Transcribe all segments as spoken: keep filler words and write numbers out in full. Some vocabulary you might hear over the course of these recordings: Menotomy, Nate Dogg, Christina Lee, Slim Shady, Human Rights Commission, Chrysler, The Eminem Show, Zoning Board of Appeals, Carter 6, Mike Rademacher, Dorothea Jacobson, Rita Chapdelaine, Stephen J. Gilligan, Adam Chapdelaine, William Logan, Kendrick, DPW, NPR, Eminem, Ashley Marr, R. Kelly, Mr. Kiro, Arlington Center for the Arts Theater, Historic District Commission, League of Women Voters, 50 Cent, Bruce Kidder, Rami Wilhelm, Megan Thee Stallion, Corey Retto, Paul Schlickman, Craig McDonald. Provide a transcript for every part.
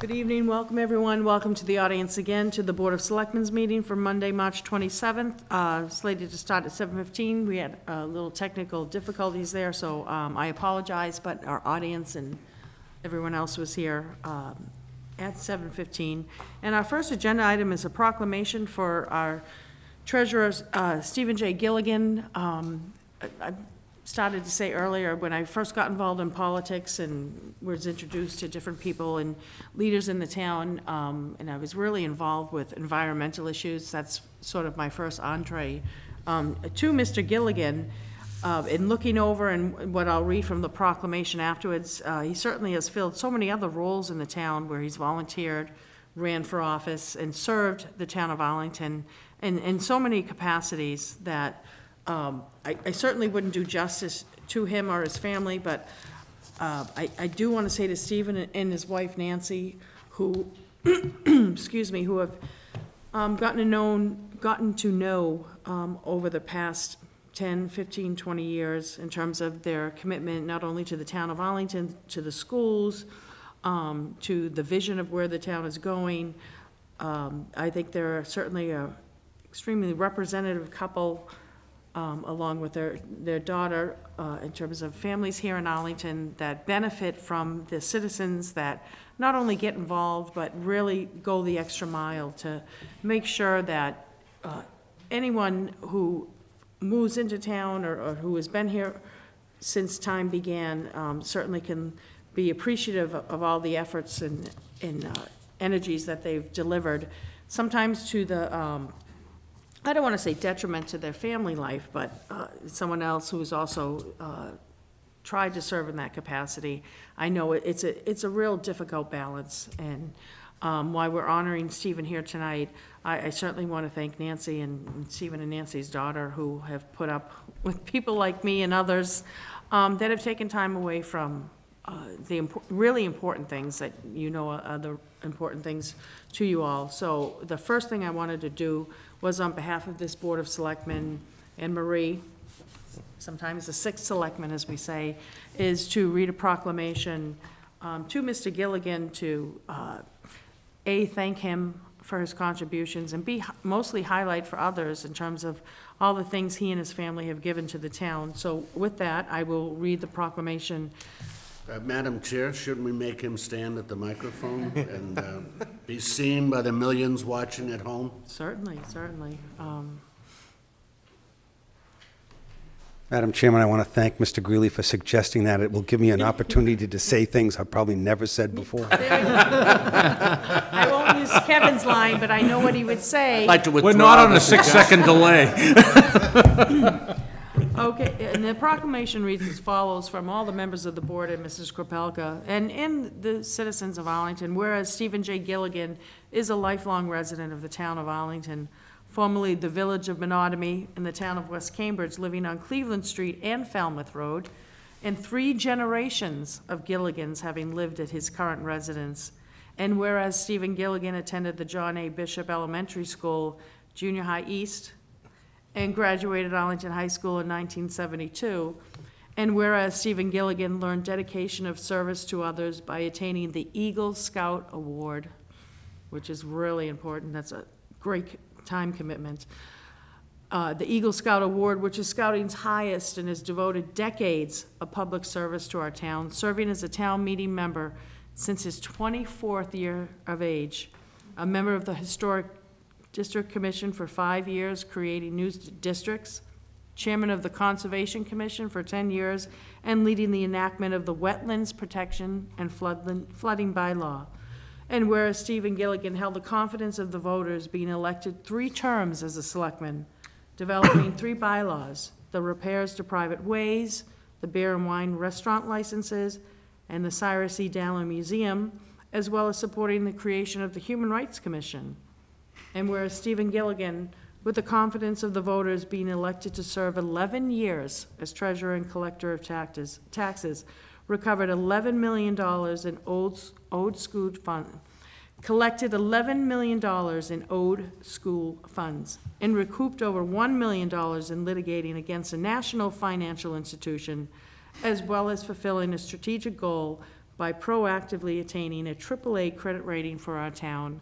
Good evening, welcome everyone. Welcome to the audience again to the Board of Selectmen's meeting for Monday, March twenty-seventh, uh, slated to start at seven fifteen. We had a uh, little technical difficulties there, so um, I apologize, but our audience and everyone else was here um, at seven fifteen. And our first agenda item is a proclamation for our treasurer, uh, Stephen J. Gilligan. Um, I, I started to say earlier, when I first got involved in politics and was introduced to different people and leaders in the town, um, and I was really involved with environmental issues. That's sort of my first entree um, to Mister Gilligan. Uh, in looking over and what I'll read from the proclamation afterwards, uh, he certainly has filled so many other roles in the town where he's volunteered, ran for office, and served the town of Arlington in, in so many capacities that um, I, I certainly wouldn't do justice to him or his family, but uh, I, I do want to say to Stephen and his wife Nancy, who, excuse me, who have um, gotten to know, gotten to know um, over the past ten, fifteen, twenty years in terms of their commitment not only to the town of Arlington, to the schools, um, to the vision of where the town is going. Um, I think they're certainly an extremely representative couple, um, along with their, their daughter, uh, in terms of families here in Arlington that benefit from the citizens that not only get involved but really go the extra mile to make sure that uh, anyone who moves into town or, or who has been here since time began um, certainly can be appreciative of, of all the efforts and, and uh, energies that they've delivered, sometimes to the, um, I don't want to say detriment to their family life, but uh, someone else who has also uh, tried to serve in that capacity. I know it, it's, a, it's a real difficult balance, and Um, while we're honoring Stephen here tonight, I, I certainly want to thank Nancy and, and Stephen and Nancy's daughter, who have put up with people like me and others um, that have taken time away from uh, the imp really important things that you know are the important things to you all. So the first thing I wanted to do was, on behalf of this Board of Selectmen and Marie, sometimes the sixth selectman as we say, is to read a proclamation um, to Mister Gilligan to uh, A, thank him for his contributions, and B, mostly highlight for others in terms of all the things he and his family have given to the town. So with that, I will read the proclamation. Uh, Madam Chair, shouldn't we make him stand at the microphone and uh, be seen by the millions watching at home? Certainly, certainly. Um, Madam Chairman, I want to thank Mister Greeley for suggesting that. It will give me an opportunity to, to say things I've probably never said before. I won't use Kevin's line, but I know what he would say. I'd like to withdraw. We're not on a six-second delay. Okay, and the proclamation reads as follows: from all the members of the board and Missus Krepelka, and, and the citizens of Arlington, whereas Stephen J. Gilligan is a lifelong resident of the town of Arlington, formerly the village of Menotomy in the town of West Cambridge, living on Cleveland Street and Falmouth Road, and three generations of Gilligans having lived at his current residence. And whereas Stephen Gilligan attended the John A. Bishop Elementary School, Junior High East, and graduated Arlington High School in nineteen seventy-two, and whereas Stephen Gilligan learned dedication of service to others by attaining the Eagle Scout Award, which is really important. That's a great time commitment. Uh, the Eagle Scout Award, which is scouting's highest, and has devoted decades of public service to our town, serving as a town meeting member since his twenty-fourth year of age, a member of the Historic District Commission for five years, creating new districts, chairman of the Conservation Commission for ten years, and leading the enactment of the Wetlands Protection and Floodland, Flooding Bylaw. And whereas Stephen Gilligan held the confidence of the voters, being elected three terms as a selectman, developing three bylaws: the repairs to private ways, the beer and wine restaurant licenses, and the Cyrus E. Dallin Museum, as well as supporting the creation of the Human Rights Commission. And whereas Stephen Gilligan, with the confidence of the voters, being elected to serve eleven years as treasurer and collector of taxes, taxes recovered eleven million dollars in owed, owed school funds, collected eleven million dollars in owed school funds, and recouped over one million dollars in litigating against a national financial institution, as well as fulfilling a strategic goal by proactively attaining a triple A credit rating for our town.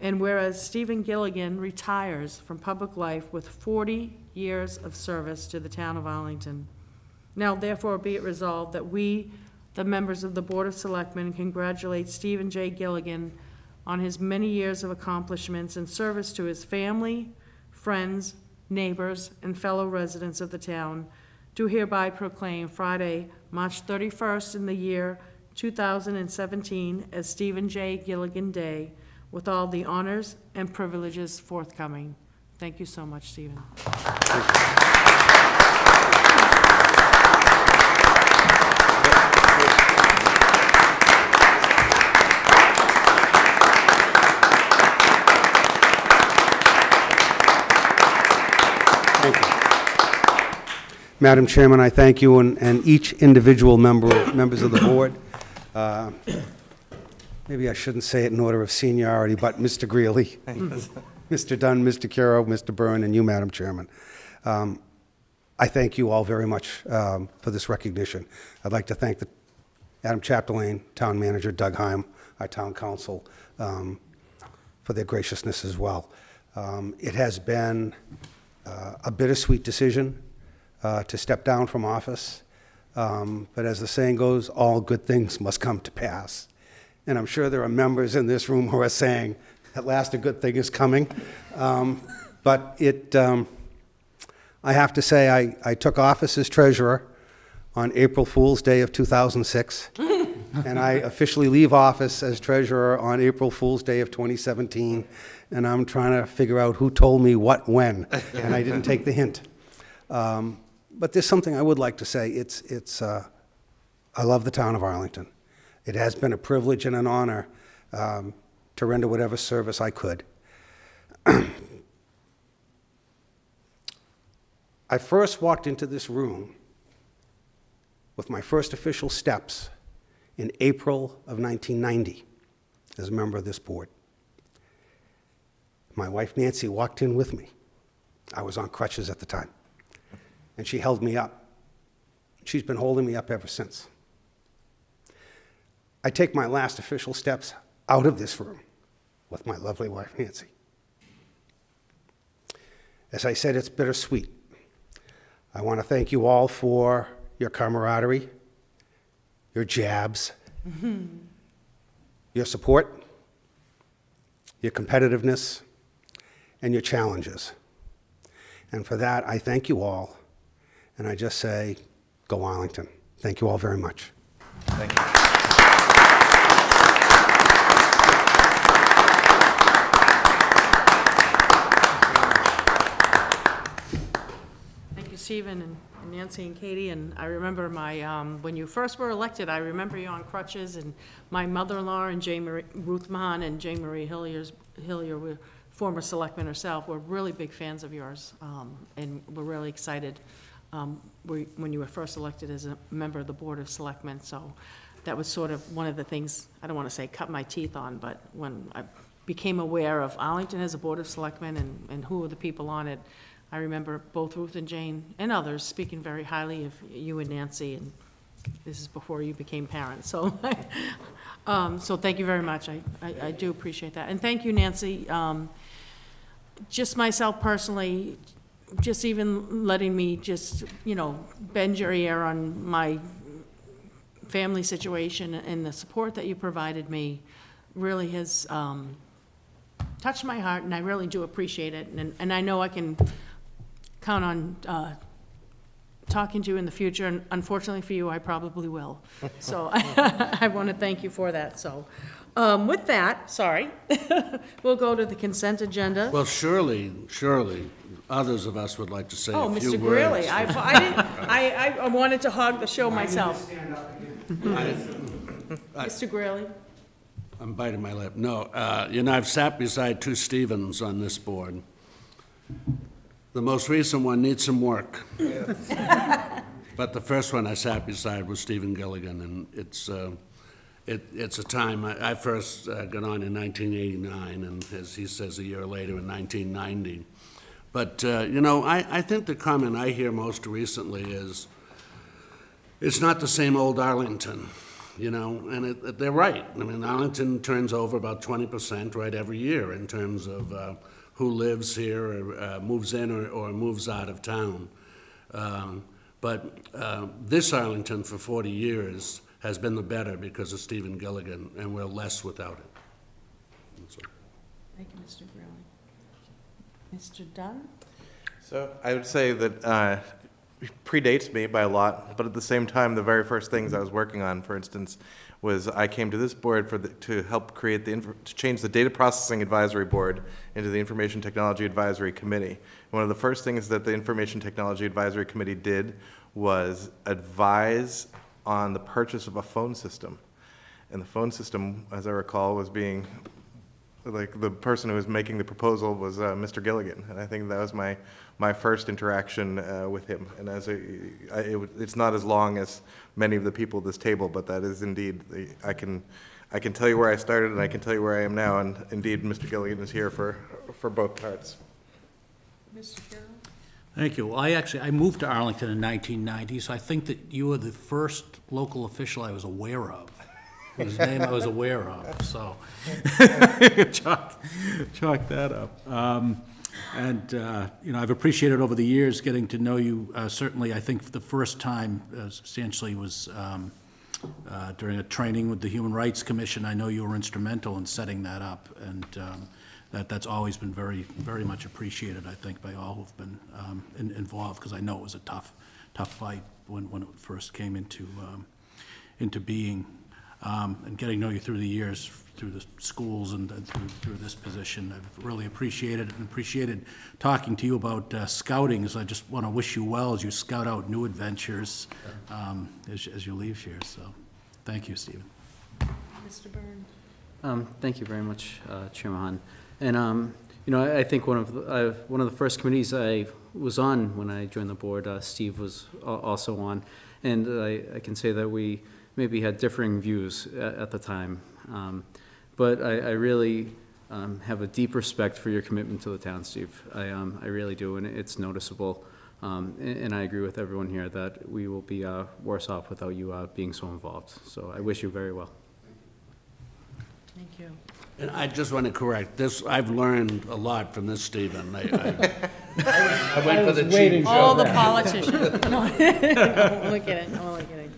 And whereas Stephen Gilligan retires from public life with forty years of service to the town of Arlington. Now therefore be it resolved that we, the members of the Board of Selectmen, congratulate Stephen J. Gilligan on his many years of accomplishments and service to his family, friends, neighbors, and fellow residents of the town, do hereby proclaim Friday, March thirty-first in the year two thousand seventeen as Stephen J. Gilligan Day, with all the honors and privileges forthcoming. Thank you so much, Stephen. Madam Chairman, I thank you and, and each individual member members of the board. Uh, maybe I shouldn't say it in order of seniority, but Mister Greeley, Mister Dunn, Mister Kiro, Mister Byrne, and you, Madam Chairman. Um, I thank you all very much um, for this recognition. I'd like to thank the Adam Chapdelaine, Town Manager, Doug Heim, our Town Council, um, for their graciousness as well. Um, it has been uh, a bittersweet decision Uh, to step down from office, um, but as the saying goes, all good things must come to pass. And I'm sure there are members in this room who are saying, at last a good thing is coming. Um, but it, um, I have to say, I, I took office as treasurer on April Fool's Day of two thousand six, and I officially leave office as treasurer on April Fool's Day of twenty seventeen, and I'm trying to figure out who told me what when, and I didn't take the hint. Um, But there's something I would like to say. It's, it's, uh, I love the town of Arlington. It has been a privilege and an honor um, to render whatever service I could. I first walked into this room with my first official steps in April of nineteen ninety as a member of this board. My wife, Nancy, walked in with me. I was on crutches at the time. And she held me up. She's been holding me up ever since. I take my last official steps out of this room with my lovely wife, Nancy. As I said, it's bittersweet. I want to thank you all for your camaraderie, your jabs, mm-hmm. your support, your competitiveness, and your challenges. And for that, I thank you all. And I just say, go Arlington. Thank you all very much. Thank you. Thank you, Stephen and, and Nancy and Katie. And I remember my, um, when you first were elected, I remember you on crutches, and my mother-in-law and Jane Marie, Ruth Mahan and Jane Marie Hillier's, Hillier were former selectman herself. We're really big fans of yours, um, and we're really excited Um, when you were first elected as a member of the Board of Selectmen. So that was sort of one of the things, I don't want to say cut my teeth on, but when I became aware of Arlington as a Board of Selectmen and, and who were the people on it, I remember both Ruth and Jane and others speaking very highly of you and Nancy, and this is before you became parents. So um, so thank you very much. I, I, I do appreciate that. And thank you, Nancy. Um, just myself personally, just even letting me just, you know, bend your ear on my family situation and the support that you provided me really has um, touched my heart, and I really do appreciate it. And, and I know I can count on uh, talking to you in the future, and unfortunately for you, I probably will. So I want to thank you for that. So. Um, with that, sorry, we'll go to the consent agenda. Well, surely, surely, others of us would like to say oh, a few Mister words. Oh, Mister Greeley, I, I, didn't, I, I wanted to hog the show myself. I, I, Mister Greeley? I'm biting my lip. No, uh, you know, I've sat beside two Stevens on this board. The most recent one needs some work. Yes. But the first one I sat beside was Stephen Gilligan, and it's... Uh, It, it's a time, I, I first uh, got on in nineteen eighty-nine, and as he says, a year later in nineteen ninety. But, uh, you know, I, I think the comment I hear most recently is, it's not the same old Arlington. you know, and it, it, they're right. I mean, Arlington turns over about twenty percent right every year in terms of uh, who lives here or uh, moves in or, or moves out of town. Um, but uh, this Arlington for forty years has been the better because of Stephen Gilligan, and we're less without it. So. Thank you, Mister Greeley. Mister Dunn? So I would say that uh, it predates me by a lot, but at the same time, the very first things I was working on, for instance, was I came to this board for the, to help create the, to change the Data Processing Advisory Board into the Information Technology Advisory Committee. One of the first things that the Information Technology Advisory Committee did was advise on the purchase of a phone system. And the phone system, as I recall, was being, like the person who was making the proposal was uh, Mister Gilligan, and I think that was my my first interaction uh, with him. And as a, I, it, it's not as long as many of the people at this table, but that is indeed the, I can I can tell you where I started and I can tell you where I am now. And indeed, Mister Gilligan is here for for both parts. Mister Carroll. Thank you. I actually I moved to Arlington in nineteen ninety, so I think that you were the first local official I was aware of. Whose name I was aware of, so chalk, chalk that up. Um, and uh, you know, I've appreciated over the years getting to know you. Uh, certainly, I think the first time uh, substantially was um, uh, during a training with the Human Rights Commission. I know you were instrumental in setting that up, and um, that that's always been very, very much appreciated. I think by all who've been um, in, involved, because I know it was a tough, tough fight when when it first came into um, into being. Um, and getting to know you through the years, through the schools and, and through, through this position. I've really appreciated it and appreciated talking to you about uh, scouting, so I just want to wish you well as you scout out new adventures um, as, as you leave here. So thank you, Stephen. Mister Byrne. Um, thank you very much, uh, Chair Mahan. And um, you know, I, I think one of, the, uh, one of the first committees I was on when I joined the board, uh, Steve was also on, and I, I can say that we maybe had differing views at, at the time. Um, but I, I really um, have a deep respect for your commitment to the town, Steve. I, um, I really do, and it's noticeable. Um, and, and I agree with everyone here that we will be uh, worse off without you uh, being so involved. So I wish you very well. Thank you. And I just want to correct this. I've learned a lot from this, Stephen. I, I, I went I for the cheating show. All the politicians. No, look at it. No, look at it.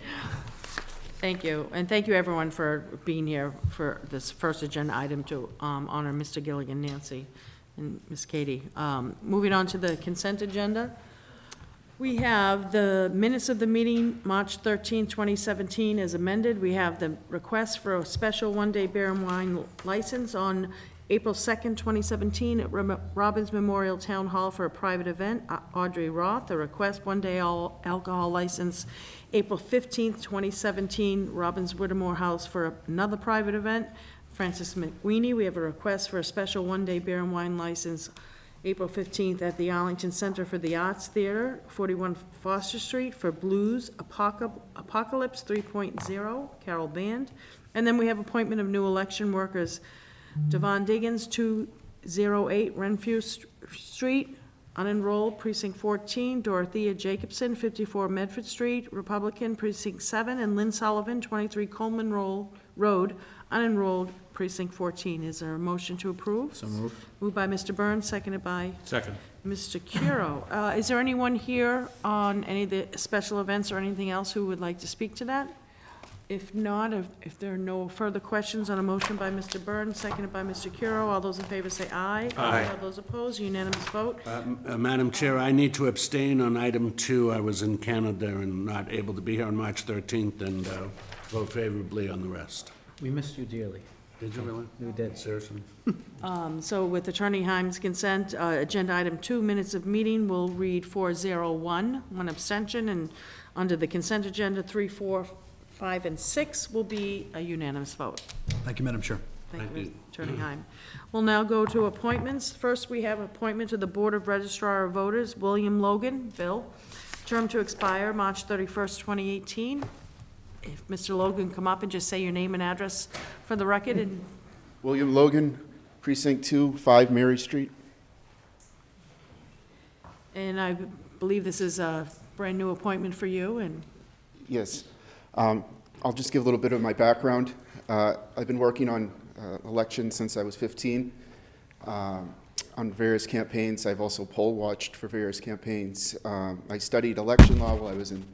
Thank you, and thank you everyone for being here for this first agenda item to um, honor Mister Gilligan, Nancy, and Miss Katie. Um, moving on to the consent agenda, we have the minutes of the meeting, March thirteenth, twenty seventeen, as amended. We have the request for a special one-day beer and wine license on April second, twenty seventeen at Robbins Memorial Town Hall for a private event, Audrey Roth. A request, one-day all alcohol license, April fifteenth, twenty seventeen, Robbins Whittemore House for another private event, Francis McWeeny. We have a request for a special one-day beer and wine license, April fifteenth at the Arlington Center for the Arts Theater, forty-one Foster Street for Blues Apocalypse three point oh, Carol Band. And then we have appointment of new election workers, Devon Diggins, two oh eight Renfrew Street, unenrolled, Precinct fourteen, Dorothea Jacobson, fifty-four Medford Street, Republican, Precinct seven, and Lynn Sullivan, twenty-three Coleman Roll, Road, unenrolled, Precinct fourteen. Is there a motion to approve? So moved. Moved by Mister Byrne, seconded by Second. Mister Kiro. Uh, is there anyone here on any of the special events or anything else who would like to speak to that? If not, if, if there are no further questions on a motion by Mister Byrne, seconded by Mister Kiro, all those in favor say aye. Aye. All those opposed, unanimous vote. Uh, uh, Madam Chair, I need to abstain on item two. I was in Canada and not able to be here on March thirteenth, and uh, vote favorably on the rest. We missed you dearly. Did you really? We did. Seriously. um, so with Attorney Heim's consent, uh, agenda item two, minutes of meeting, will read four zero one, one abstention, and under the consent agenda, three, four, Five and six will be a unanimous vote. Thank you, Madam Chair. Thank, Thank you, Attorney Heim. We'll now go to appointments. First, we have appointment to the Board of Registrar of Voters, William Logan, Bill, term to expire March thirty-first, twenty eighteen. If Mister Logan, come up and just say your name and address for the record. And William Logan, Precinct two, five Mary Street. And I believe this is a brand new appointment for you. And yes. Um, I'll just give a little bit of my background. Uh, I've been working on uh, elections since I was fifteen, um, on various campaigns. I've also poll watched for various campaigns. Um, I studied election law while I was in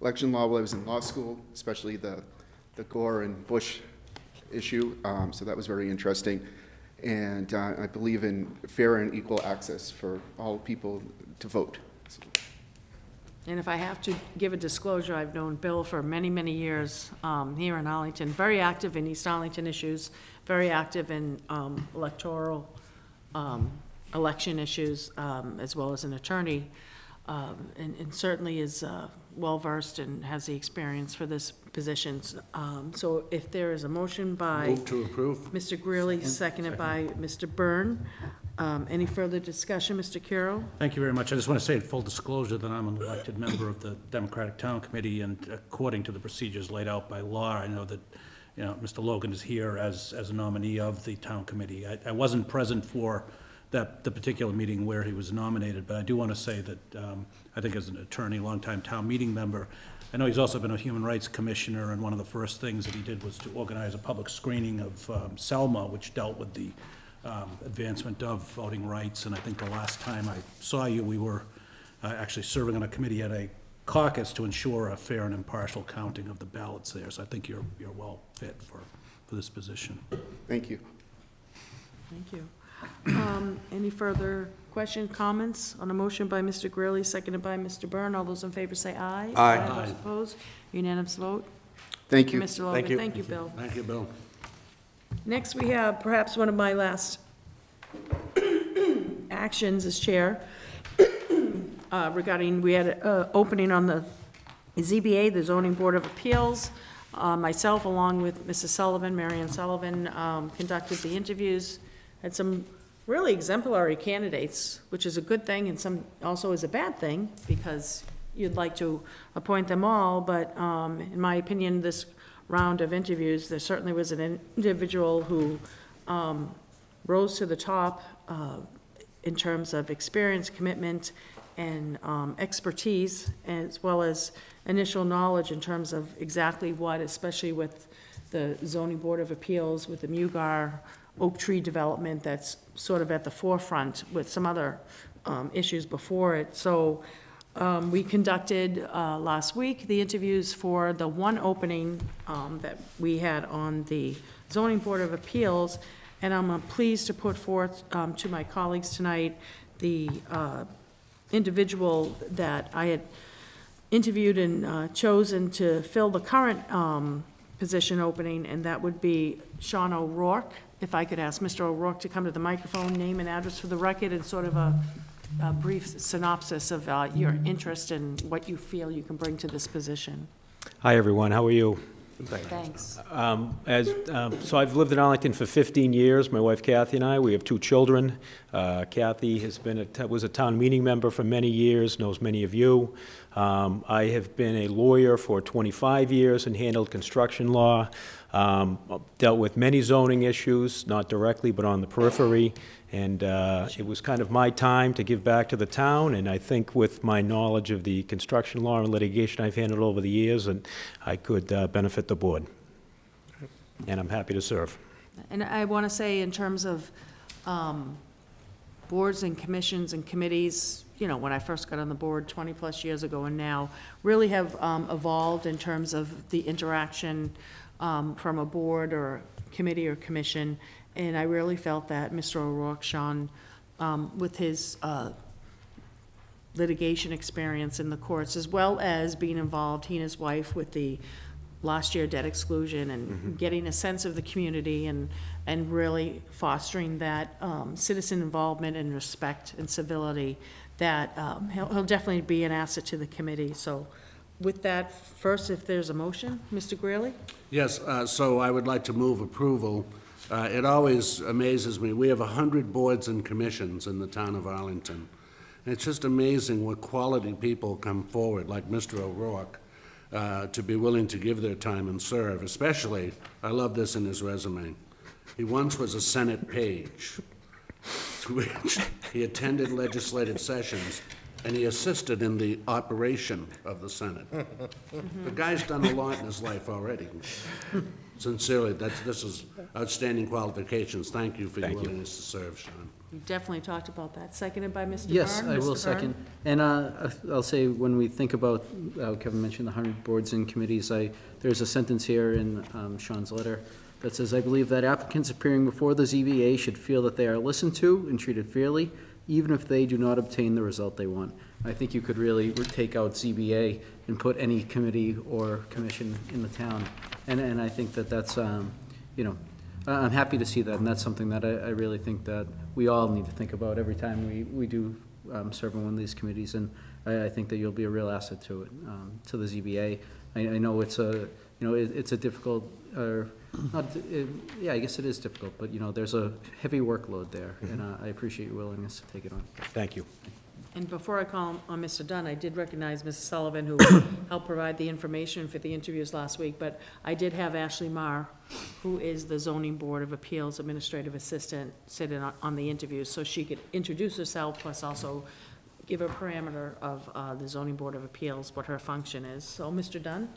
election law while I was in law school, especially the the Gore and Bush issue. Um, so that was very interesting, and uh, I believe in fair and equal access for all people to vote. So. And if I have to give a disclosure, I've known Bill for many, many years um, here in Arlington, very active in East Arlington issues, very active in um, electoral um, election issues, um, as well as an attorney, um, and, and certainly is uh, well-versed and has the experience for this position. Um, so if there is a motion by Move to approve. Mister Greeley, second. seconded second. by Mister Byrne. Um, any further discussion, Mister Kiro? Thank you very much. I just want to say in full disclosure that I'm an elected member of the Democratic Town Committee, and according to the procedures laid out by law, I know that you know Mister Logan is here as, as a nominee of the Town Committee. I, I wasn't present for that the particular meeting where he was nominated, but I do want to say that um, I think as an attorney, longtime town meeting member, I know he's also been a Human Rights Commissioner, and one of the first things that he did was to organize a public screening of um, Selma, which dealt with the Um, advancement of voting rights. And I think the last time I saw you, we were uh, actually serving on a committee at a caucus to ensure a fair and impartial counting of the ballots there. So I think you're you're well fit for for this position. Thank you. Thank you. Um, any further questions, comments on a motion by Mister Greeley, seconded by Mister Byrne? All those in favor say aye. Aye. Aye. Those opposed? Unanimous vote. Thank, Thank you, Mister Logan. Thank you, Thank you, Bill. Thank you, Bill. Next, we have perhaps one of my last actions as chair uh, regarding, we had an opening on the Z B A, the Zoning Board of Appeals. Uh, myself, along with Missus Sullivan, Marianne Sullivan, um, conducted the interviews. Had some really exemplary candidates, which is a good thing, and some also is a bad thing, because you'd like to appoint them all, but um, in my opinion, this round of interviews, there certainly was an individual who um, rose to the top uh, in terms of experience, commitment, and um, expertise, as well as initial knowledge in terms of exactly what, especially with the Zoning Board of Appeals, with the Mugar Oak Tree development that's sort of at the forefront with some other um, issues before it. So. Um, we conducted uh, last week the interviews for the one opening um, that we had on the Zoning Board of Appeals, and I'm uh, pleased to put forth um, to my colleagues tonight the uh, individual that I had interviewed and uh, chosen to fill the current um, position opening, and that would be Sean O'Rourke. If I could ask Mister O'Rourke to come to the microphone, name and address for the record, and sort of a A brief synopsis of uh, your interest and what you feel you can bring to this position. Hi everyone, how are you? Thanks. Um, as, um, so I've lived in Arlington for fifteen years. My wife Kathy and I, we have two children. Uh, Kathy has been a t was a town meeting member for many years, knows many of you. Um, I have been a lawyer for twenty-five years and handled construction law. Um, dealt with many zoning issues, not directly, but on the periphery, and uh, it was kind of my time to give back to the town, and I think with my knowledge of the construction law and litigation I've handled over the years, and I could uh, benefit the board, and I'm happy to serve. And I want to say in terms of um, boards and commissions and committees, you know, when I first got on the board twenty plus years ago and now, really have um, evolved in terms of the interaction Um, from a board or committee or commission, and I really felt that Mister O'Rourke, Sean, um, with his uh, litigation experience in the courts, as well as being involved, he and his wife, with the last year debt exclusion and mm-hmm. getting a sense of the community and, and really fostering that um, citizen involvement and respect and civility, that um, he'll, he'll definitely be an asset to the committee. So. With that, first, if there's a motion, Mister Greeley? Yes, uh, so I would like to move approval. Uh, it always amazes me. We have one hundred boards and commissions in the town of Arlington. And it's just amazing what quality people come forward, like Mister O'Rourke, uh, to be willing to give their time and serve. Especially, I love this in his resume. He once was a Senate page, to which he attended legislative sessions and he assisted in the operation of the Senate. The guy's done a lot in his life already. Sincerely, that's, this is outstanding qualifications. Thank you for Thank your you. willingness to serve, Sean. You definitely talked about that. Seconded by Mister Yes, Byrne. I Mister will Byrne. second. And uh, I'll say, when we think about, uh, Kevin mentioned the one hundred boards and committees, I, there's a sentence here in um, Sean's letter that says, I believe that applicants appearing before the Z B A should feel that they are listened to and treated fairly, even if they do not obtain the result they want. I think you could really take out Z B A and put any committee or commission in the town. And, and I think that that's, um, you know, I'm happy to see that, and that's something that I, I really think that we all need to think about every time we, we do um, serve on one of these committees, and I, I think that you'll be a real asset to it, um, to the Z B A. I, I know it's a, you know, it, it's a difficult, or not, it, yeah, I guess it is difficult, but, you know, there's a heavy workload there, mm-hmm. and uh, I appreciate your willingness to take it on. Thank you. And before I call on Mister Dunn, I did recognize Missus Sullivan, who helped provide the information for the interviews last week, but I did have Ashley Marr, who is the Zoning Board of Appeals Administrative Assistant, sit in on the interviews, so she could introduce herself, plus also give a parameter of uh, the Zoning Board of Appeals, what her function is. So, Mister Dunn?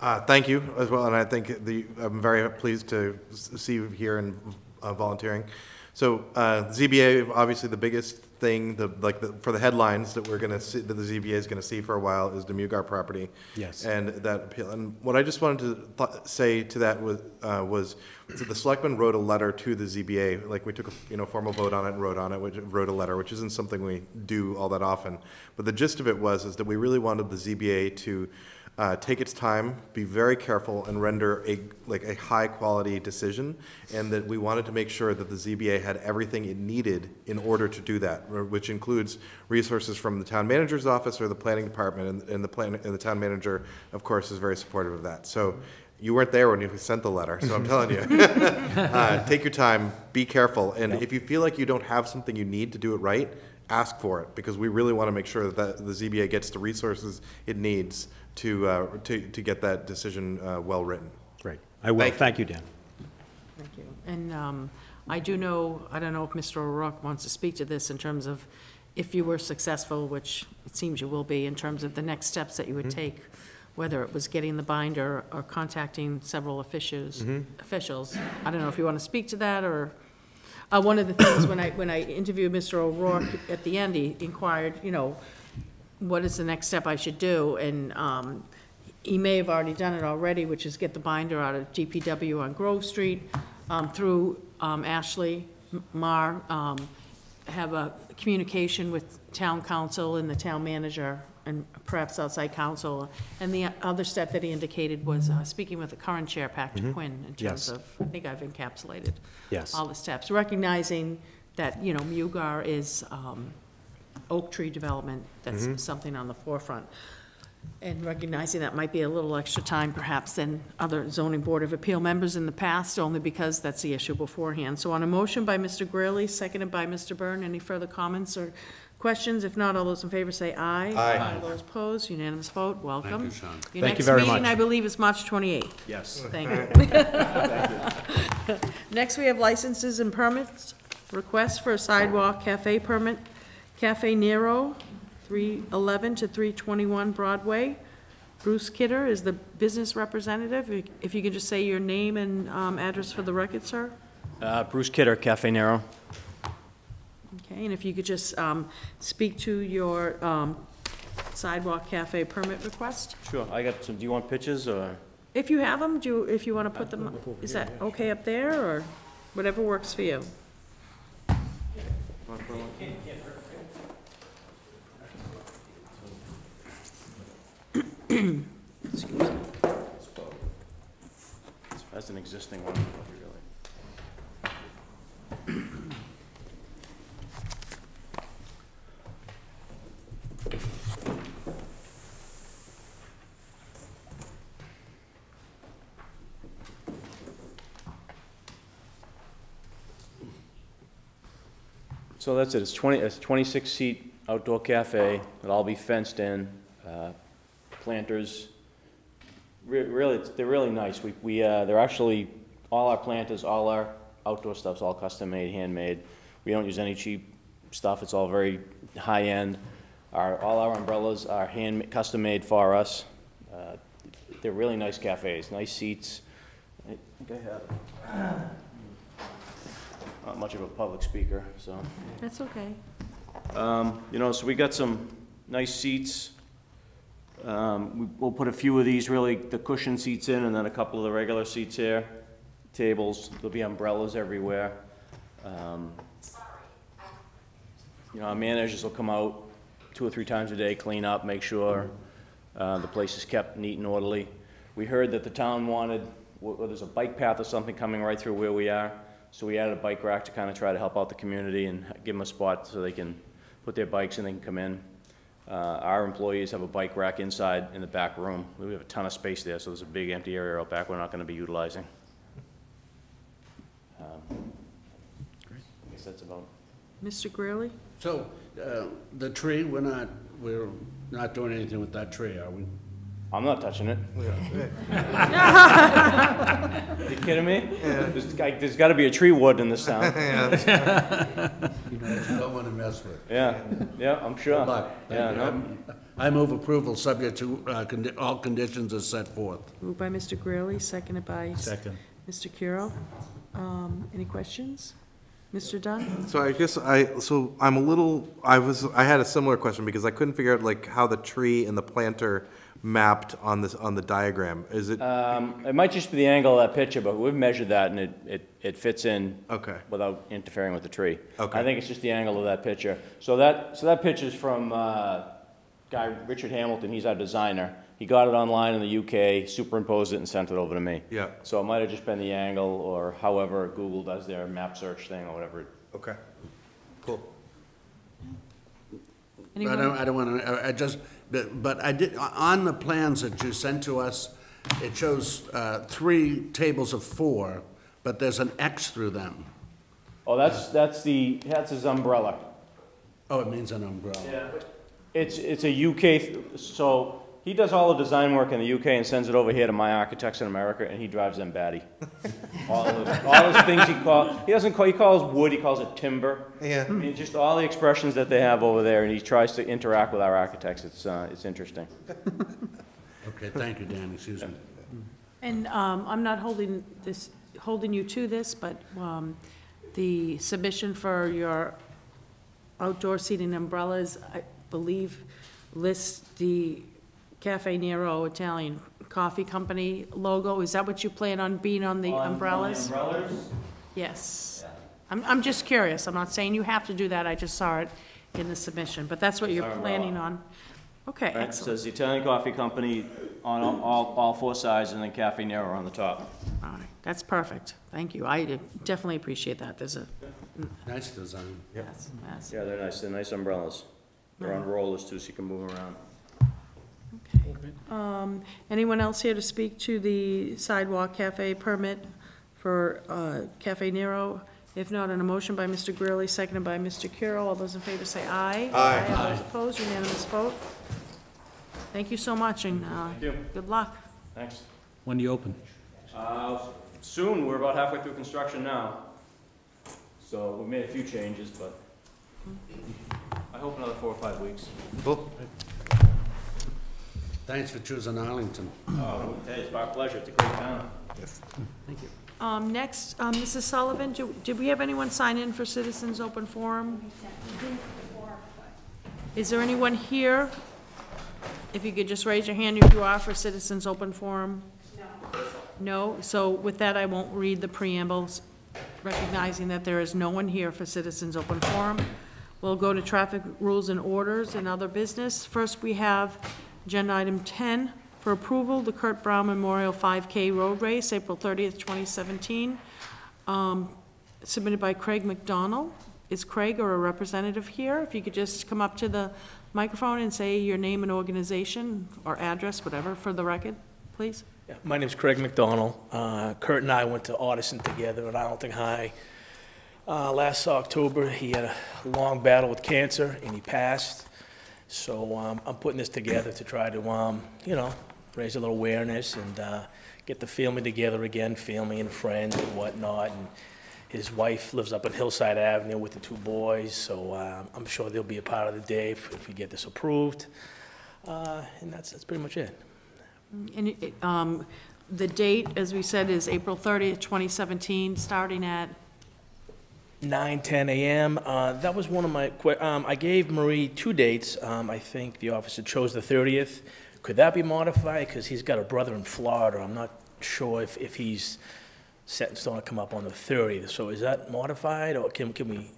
Uh, thank you as well, and I think the, I'm very pleased to see you here and uh, volunteering. So uh, Z B A, obviously the biggest thing, the like the, for the headlines that we're going to see, that the Z B A is going to see for a while, is the Mugar property. Yes. And that appeal. And what I just wanted to th say to that was uh, was so the selectman wrote a letter to the Z B A. Like we took a you know formal vote on it and wrote on it, which wrote a letter, which isn't something we do all that often. But the gist of it was is that we really wanted the Z B A to Uh, take its time, be very careful, and render a like a high quality decision, and that we wanted to make sure that the Z B A had everything it needed in order to do that, which includes resources from the town manager's office or the planning department, and, and the plan and the town manager, of course, is very supportive of that. So you weren't there when you sent the letter, so I'm telling you, uh, take your time, be careful, and yeah. if you feel like you don't have something you need to do it right, ask for it, because we really want to make sure that the Z B A gets the resources it needs to uh, to, to get that decision uh, well written. Great. I will. Thank, Thank you, Dan. Thank you. And um, I do know, I don't know if Mister O'Rourke wants to speak to this in terms of if you were successful, which it seems you will be, in terms of the next steps that you would mm-hmm. take, whether it was getting the binder or contacting several officials. Mm-hmm. officials. I don't know if you want to speak to that or... Uh, one of the things when I when I interviewed Mister O'Rourke at the end, he inquired, you know, what is the next step I should do? And um, he may have already done it already, which is get the binder out of D P W on Grove Street um, through um, Ashley Marr, um, have a communication with town council and the town manager and perhaps outside council. And the other step that he indicated was uh, speaking with the current chair, Patrick mm-hmm. Quinn, in terms yes. of, I think I've encapsulated yes. all the steps, recognizing that, you know, Mugar is um, oak tree development, that's mm-hmm. something on the forefront. And recognizing that might be a little extra time perhaps than other Zoning Board of Appeal members in the past, only because that's the issue beforehand. So on a motion by Mister Greeley, seconded by Mister Byrne, any further comments or questions? If not, all those in favor say aye. Aye. aye. All those opposed, unanimous vote. Welcome. Thank you, Sean. Your Thank next you very meeting, much. I believe, is March twenty-eighth. Yes. Thank you. Thank you. Next, we have licenses and permits. Request for a sidewalk cafe permit, Cafe Nero, three eleven to three twenty-one Broadway. Bruce Kidder is the business representative. If you could just say your name and um, address for the record, sir. Uh, Bruce Kidder, Cafe Nero. Okay, and if you could just um, speak to your um, sidewalk cafe permit request. Sure, I got some. Do you want pictures or? If you have them, do you, if you want to put them up, is that okay up there or whatever works for you? Excuse me. That's an existing one. Really. So that's it. It's twenty. It's twenty-six seat outdoor cafe. It'll all be fenced in. Uh, planters, Re really, they're really nice. We, we uh, they're actually, all our planters, all our outdoor stuff's all custom made, handmade. We don't use any cheap stuff. It's all very high end. Our, all our umbrellas are hand custom made for us. Uh, they're really nice cafes, nice seats. I think I have not much of a public speaker, so. That's okay. Um, you know, so we got some nice seats. Um, we, we'll put a few of these, really, the cushion seats in, and then a couple of the regular seats here. Tables, there'll be umbrellas everywhere. Um, you know, our managers will come out two or three times a day, clean up, make sure uh, the place is kept neat and orderly. We heard that the town wanted, well, there's a bike path or something coming right through where we are, so we added a bike rack to kind of try to help out the community and give them a spot so they can put their bikes and they can come in. Uh, our employees have a bike rack inside in the back room. We have a ton of space there, so there's a big empty area out back we're not going to be utilizing. Um, I guess that's about it. Mister Greeley? So uh, the tree, we're not, we're not doing anything with that tree, are we? I'm not touching it. Yeah. You kidding me? Yeah. There's, there's got to be a tree ward in this town. Yeah, you don't want to mess with. Yeah, yeah, I'm sure. Good luck. Yeah, no. I move approval subject to uh, condi all conditions as set forth. Moved by Mister Greeley, seconded by Second. Mister Kiro. Um, any questions? Mister Dunn? So I guess I, so I'm a little, I was, I had a similar question because I couldn't figure out like how the tree and the planter mapped on this on the diagram. Is it? Um, it might just be the angle of that picture, but we've measured that and it it, it fits in. Okay. Without interfering with the tree. Okay. I think it's just the angle of that picture. So that so that picture is from uh, guy Richard Hamilton. He's our designer. He got it online in the U K, superimposed it, and sent it over to me. Yeah. So it might have just been the angle, or however Google does their map search thing, or whatever. Okay. Cool. Anyone? I don't. I don't want to. I just. But, but I did, on the plans that you sent to us, it shows uh, three tables of four, but there's an X through them. Oh, that's, that's, the, that's his umbrella. Oh, it means an umbrella. Yeah. It's, it's a U K, so he does all the design work in the U K and sends it over here to my architects in America, and he drives them batty. all, his, all his things he calls, he doesn't call, he calls wood, he calls it timber. Yeah. I mean, just all the expressions that they have over there, and he tries to interact with our architects. It's, uh, it's interesting. Okay, thank you, Dan, excuse me. And um, I'm not holding, this, holding you to this, but um, the submission for your outdoor seating umbrellas, I believe, lists the Cafe Nero Italian Coffee Company logo. Is that what you plan on being on the on, umbrellas? On the umbrellas? Yes. Yeah. I'm, I'm just curious. I'm not saying you have to do that. I just saw it in the submission. But that's what it's you're planning umbrella. on. Okay, right, excellent. So it's the Italian Coffee Company on all, all, all four sides, and then Cafe Nero on the top. All right. That's perfect. Thank you. I definitely appreciate that. There's a... Nice design. Yep. That's, that's, yeah, they're nice. They're nice umbrellas. They're mm-hmm. on rollers, too, so you can move around. Okay. Um, anyone else here to speak to the sidewalk cafe permit for uh, Cafe Nero? If not, an motion by Mister Greeley, seconded by Mister Carroll. All those in favor say aye. Aye. Aye. Aye. All those opposed, unanimous vote. Thank you so much, and uh, Thank you. Good luck. Thanks. When do you open? Uh, soon. We're about halfway through construction now, so we made a few changes, but I hope another four or five weeks. Cool. Thanks for choosing Arlington. Oh, hey, it's my pleasure. It's a great town. Yes. Thank you. Um, next, um, Missus Sullivan, do, did we have anyone sign in for Citizens Open Forum? Is there anyone here? If you could just raise your hand if you are for Citizens Open Forum. No. No? So with that, I won't read the preambles, recognizing that there is no one here for Citizens Open Forum. We'll go to traffic rules and orders and other business. First, we have Agenda item ten, for approval, the Kurt Brown Memorial five K Road Race, April thirtieth, twenty seventeen, um, submitted by Craig McDonald. Is Craig or a representative here? If you could just come up to the microphone and say your name and organization or address, whatever, for the record, please. Yeah, my name's Craig McDonald. Uh, Kurt and I went to Audison together at Arlington High uh, last October. He had a long battle with cancer, and he passed. So um, I'm putting this together to try to, um, you know, raise a little awareness and uh, get the family together again, family and friends and whatnot, and His wife lives up on Hillside Avenue with the two boys, so um, I'm sure they'll be a part of the day if, if we get this approved. Uh, and that's, that's pretty much it. And it, um, the date, as we said, is April thirtieth, twenty seventeen, starting at? nine, ten a m Uh, that was one of my, um, I gave Marie two dates. Um, I think the officer chose the thirtieth. Could that be modified? Because he's got a brother in Florida. I'm not sure if, if he's set in stone to come up on the thirtieth. So is that modified, or can, can we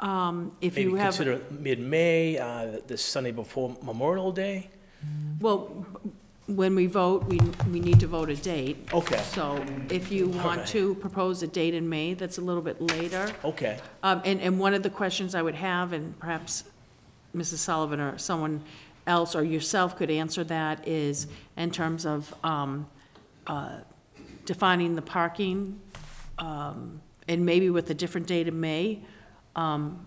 um, if maybe you have, consider mid-May, uh, the Sunday before Memorial Day? Well, when we vote, we, we need to vote a date. Okay. So if you want right. to propose a date in May, that's a little bit later. Okay. Um, and, and one of the questions I would have, and perhaps Missus Sullivan or someone else or yourself could answer that, is in terms of um, uh, defining the parking, um, and maybe with a different date in May, um,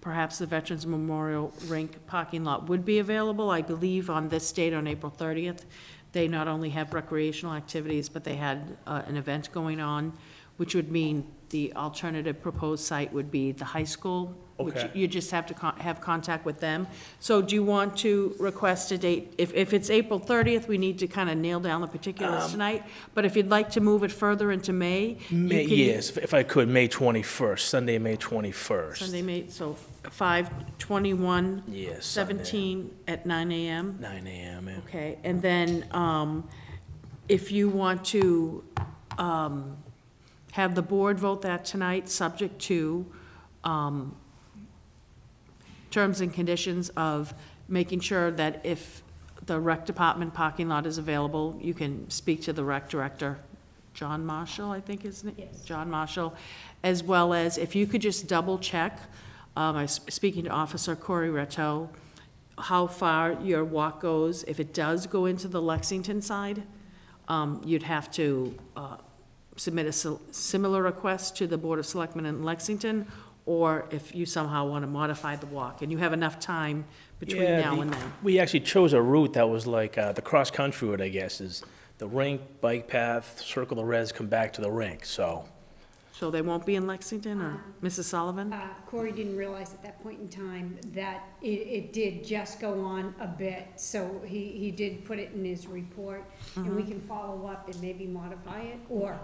perhaps the Veterans Memorial Rink parking lot would be available. I believe on this date, on April thirtieth, they not only have recreational activities, but they had uh, an event going on, which would mean the alternative proposed site would be the high school, okay. which you just have to con have contact with them. So do you want to request a date? If, if it's April thirtieth, we need to kind of nail down the particulars um, tonight. But if you'd like to move it further into May. May you can, yes, if I could, May twenty-first, Sunday, May twenty-first. Sunday, May, so five twenty-one, yes, seventeen Sunday. At nine a m nine a m Yeah. Okay, and then um, if you want to um, have the board vote that tonight, subject to um, terms and conditions of making sure that if the rec department parking lot is available, you can speak to the rec director, John Marshall, I think his name, yes. John Marshall, as well as if you could just double check, um, I was speaking to Officer Corey Retto, how far your walk goes. If it does go into the Lexington side, um, you'd have to uh, submit a similar request to the Board of Selectmen in Lexington, or if you somehow want to modify the walk, and you have enough time between yeah, now the, and then. We actually chose a route that was like uh, the cross-country route, I guess, is the rink, bike path, circle the res, come back to the rink, so. So they won't be in Lexington, or uh, Missus Sullivan? Uh, Corey didn't realize at that point in time that it, it did just go on a bit, so he, he did put it in his report, mm-hmm. and we can follow up and maybe modify it, or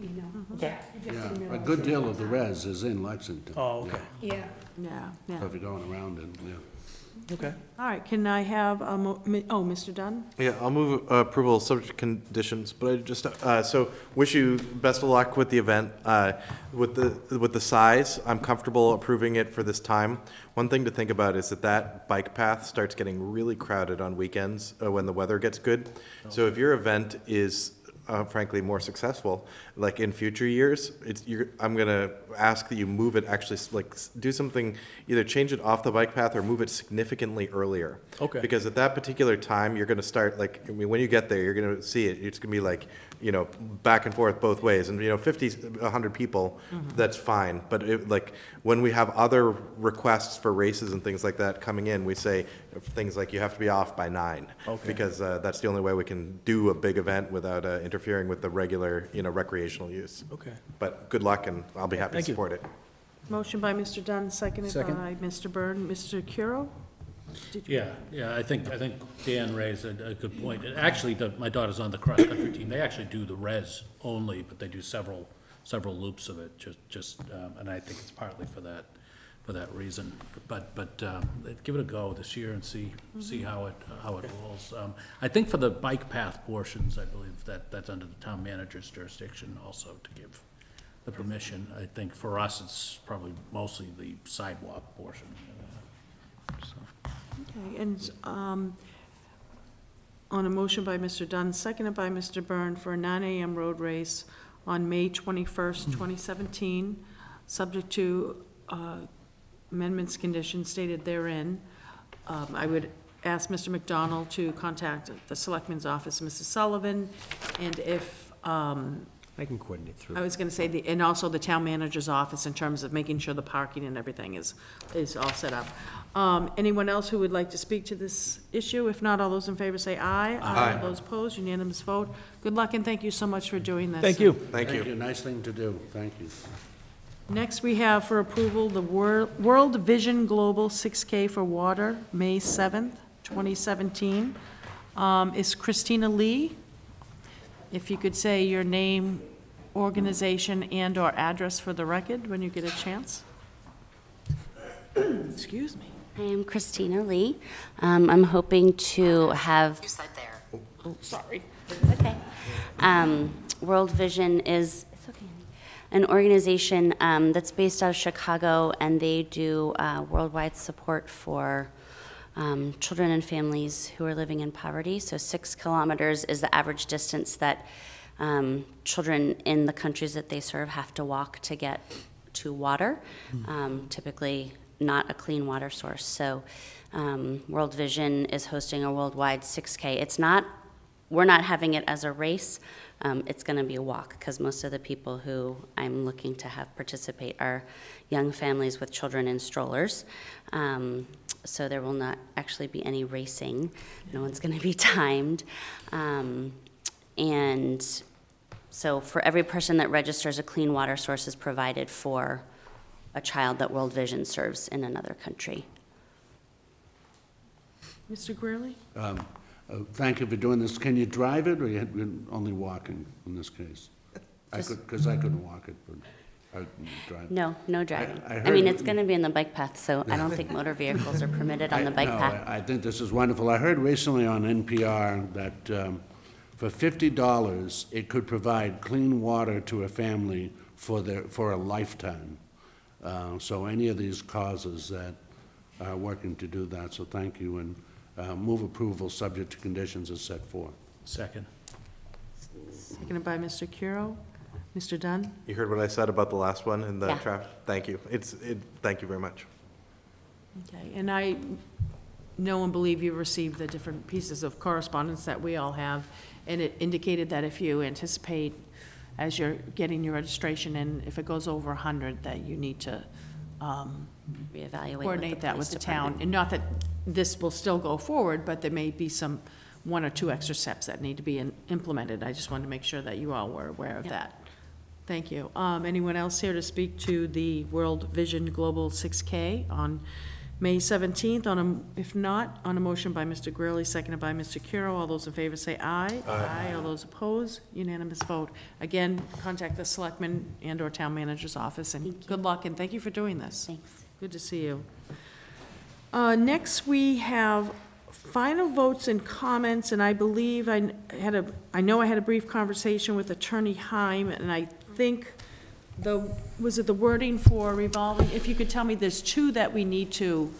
you know, okay. yeah, yeah. a good deal of the res is in Lexington. Oh, okay. Yeah. Yeah. yeah. yeah. So if you're going around and, yeah. Okay. All right, can I have, a mo oh, Mister Dunn? Yeah, I'll move uh, approval of subject conditions, but I just, uh, so wish you best of luck with the event. Uh, with the with the size, I'm comfortable approving it for this time. One thing to think about is that that bike path starts getting really crowded on weekends uh, when the weather gets good. Oh. So if your event is, Uh, frankly, more successful, like in future years, it's, you're, I'm gonna ask that you move it, actually like do something, either change it off the bike path or move it significantly earlier. Okay. Because at that particular time, you're gonna start like, I mean, when you get there, you're gonna see it, it's gonna be like, you know, back and forth both ways, and you know, fifty, a hundred people, mm-hmm. that's fine. But it, like when we have other requests for races and things like that coming in, we say things like you have to be off by nine, okay. because uh, that's the only way we can do a big event without uh, interfering with the regular, you know, recreational use. Okay. But good luck, and I'll be happy Thank to support you. It. Motion by Mister Dunn, seconded Second. by Mister Byrne, Mister Kiro. Yeah, yeah, I think I think Dan raised a, a good point. And actually, the, my daughter's on the cross country team. They actually do the res only, but they do several several loops of it. Just just, um, and I think it's partly for that for that reason. But but um, give it a go this year and see mm-hmm. see how it how it rolls. Um, I think for the bike path portions, I believe that that's under the town manager's jurisdiction also to give the permission. I think for us, it's probably mostly the sidewalk portion. So. Okay, and um, on a motion by Mister Dunn, seconded by Mister Byrne for a nine a m road race on May twenty-first, twenty seventeen, subject to uh, amendments conditions stated therein. Um, I would ask Mister McDonald to contact the Selectman's office, Missus Sullivan, and if um, I can coordinate through. I was going to say, the, and also the town manager's office in terms of making sure the parking and everything is is all set up. Um, anyone else who would like to speak to this issue? If not, all those in favor say aye. Aye. All those opposed, unanimous vote. Good luck, and thank you so much for doing this. Thank you. Thank, thank you. you. Nice thing to do. Thank you. Next we have for approval the Wor- World Vision Global six K for Water, May seventh, twenty seventeen. Um, is Christina Lee. If you could say your name, organization, and or address for the record when you get a chance. Excuse me. I am Christina Lee. Um, I'm hoping to have... You said there. Oh, sorry. Okay. Um, World Vision is it's okay, an organization um, that's based out of Chicago, and they do uh, worldwide support for um, children and families who are living in poverty. So six kilometers is the average distance that um, children in the countries that they serve have to walk to get to water, um, typically not a clean water source. So um, World Vision is hosting a worldwide six K. It's not, we're not having it as a race. Um, it's gonna be a walk, because most of the people who I'm looking to have participate are young families with children in strollers. Um, so there will not actually be any racing. No one's gonna be timed. Um, and so for every person that registers, a clean water source is provided for a child that World Vision serves in another country. Mister Greeley? Um, uh, thank you for doing this. Can you drive it, or you had been only walking in this case? Just I could, because I couldn't walk it, but I couldn't drive it. No, no driving. I, I, I mean, it's going to be in the bike path, so I don't think motor vehicles are permitted on the bike I, no, path. I, I think this is wonderful. I heard recently on N P R that um, for fifty dollars, it could provide clean water to a family for their, for a lifetime. Uh, so any of these causes that are working to do that, so thank you, and uh, move approval subject to conditions as set forth. Second. Seconded by Mister Kiro. Mister Dunn? You heard what I said about the last one in the yeah. traffic? Thank you. It's, it, thank you very much. Okay, and I know and believe you received the different pieces of correspondence that we all have, and it indicated that if you anticipate as you're getting your registration, and if it goes over one hundred, that you need to um, reevaluate, coordinate that with the town. And not that this will still go forward, but there may be some one or two extra steps that need to be in, implemented. I just wanted to make sure that you all were aware of yep. that. Thank you. Um, anyone else here to speak to the World Vision Global six K on May seventeenth? On a, if not, on a motion by Mister Greeley, seconded by Mister Kiro. All those in favor say aye. Aye. Aye. All those opposed, unanimous vote. Again, contact the selectman and or town manager's office, and good luck, and thank you for doing this. Thanks. Good to see you. Uh, next we have final votes and comments, and I believe I had a, I know I had a brief conversation with Attorney Heim, and I think The, was it the wording for revolving? If you could tell me, there's two that we need to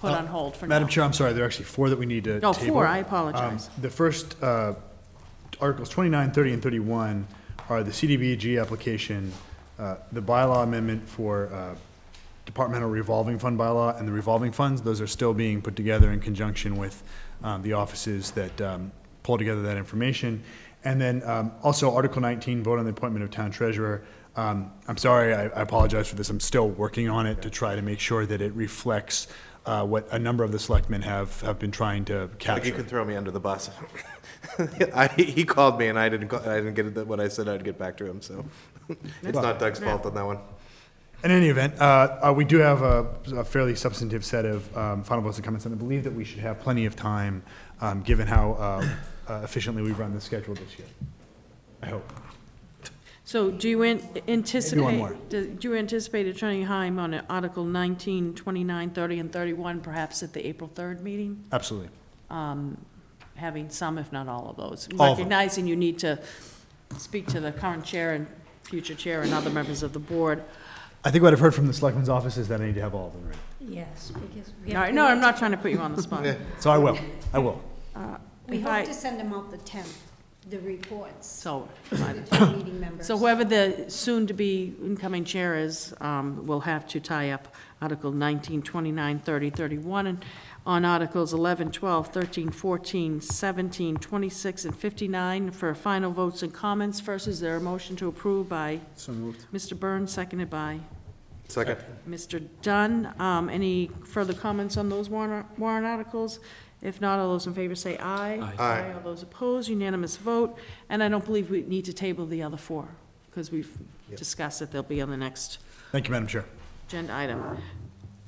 put uh, on hold for Madam now. Madam Chair, I'm sorry, there are actually four that we need to table. Oh, four, I apologize. Um, the first, uh, Articles twenty-nine, thirty, and thirty-one are the C D B G application, uh, the bylaw amendment for uh, departmental revolving fund bylaw, and the revolving funds. Those are still being put together in conjunction with um, the offices that um, pull together that information. And then um, also Article nineteen, vote on the appointment of town treasurer. Um, I'm sorry, I, I apologize for this. I'm still working on it to try to make sure that it reflects uh, what a number of the selectmen have, have been trying to capture. Like, you can throw me under the bus. I, he called me and I didn't, I didn't get what I said I'd get back to him, so it's well, not Doug's fault on that one. In any event, uh, uh, we do have a, a fairly substantive set of um, final votes and comments, and I believe that we should have plenty of time um, given how uh, uh, efficiently we've run the schedule this year. I hope. So do you anticipate, do you anticipate Attorney Heim on Article nineteen, twenty-nine, thirty, and thirty-one, perhaps at the April third meeting? Absolutely. Um, having some, if not all of those. All Recognizing of them. You need to speak to the current chair and future chair and other members of the board. I think what I've heard from the selectman's office is that I need to have all of them, right? Yes. Because we all right, no, I'm not trying to put you on the spot. Yeah. So I will. I will. Uh, we hope I, to send them out the tenth. The reports. So, so whoever the soon-to-be incoming chair is um, will have to tie up Article nineteen, twenty-nine, thirty, thirty-one, and on Articles eleven, twelve, thirteen, fourteen, seventeen, twenty-six, and fifty-nine for final votes and comments. First, is there a motion to approve by so moved. Mister Byrne, seconded by Second. Mister Dunn? Um, any further comments on those warrant, warrant articles? If not, all those in favor say aye. Aye. Aye. All those opposed, unanimous vote. And I don't believe we need to table the other four, because we've yep. discussed that they'll be on the next. Thank you, Madam Chair. Agenda item.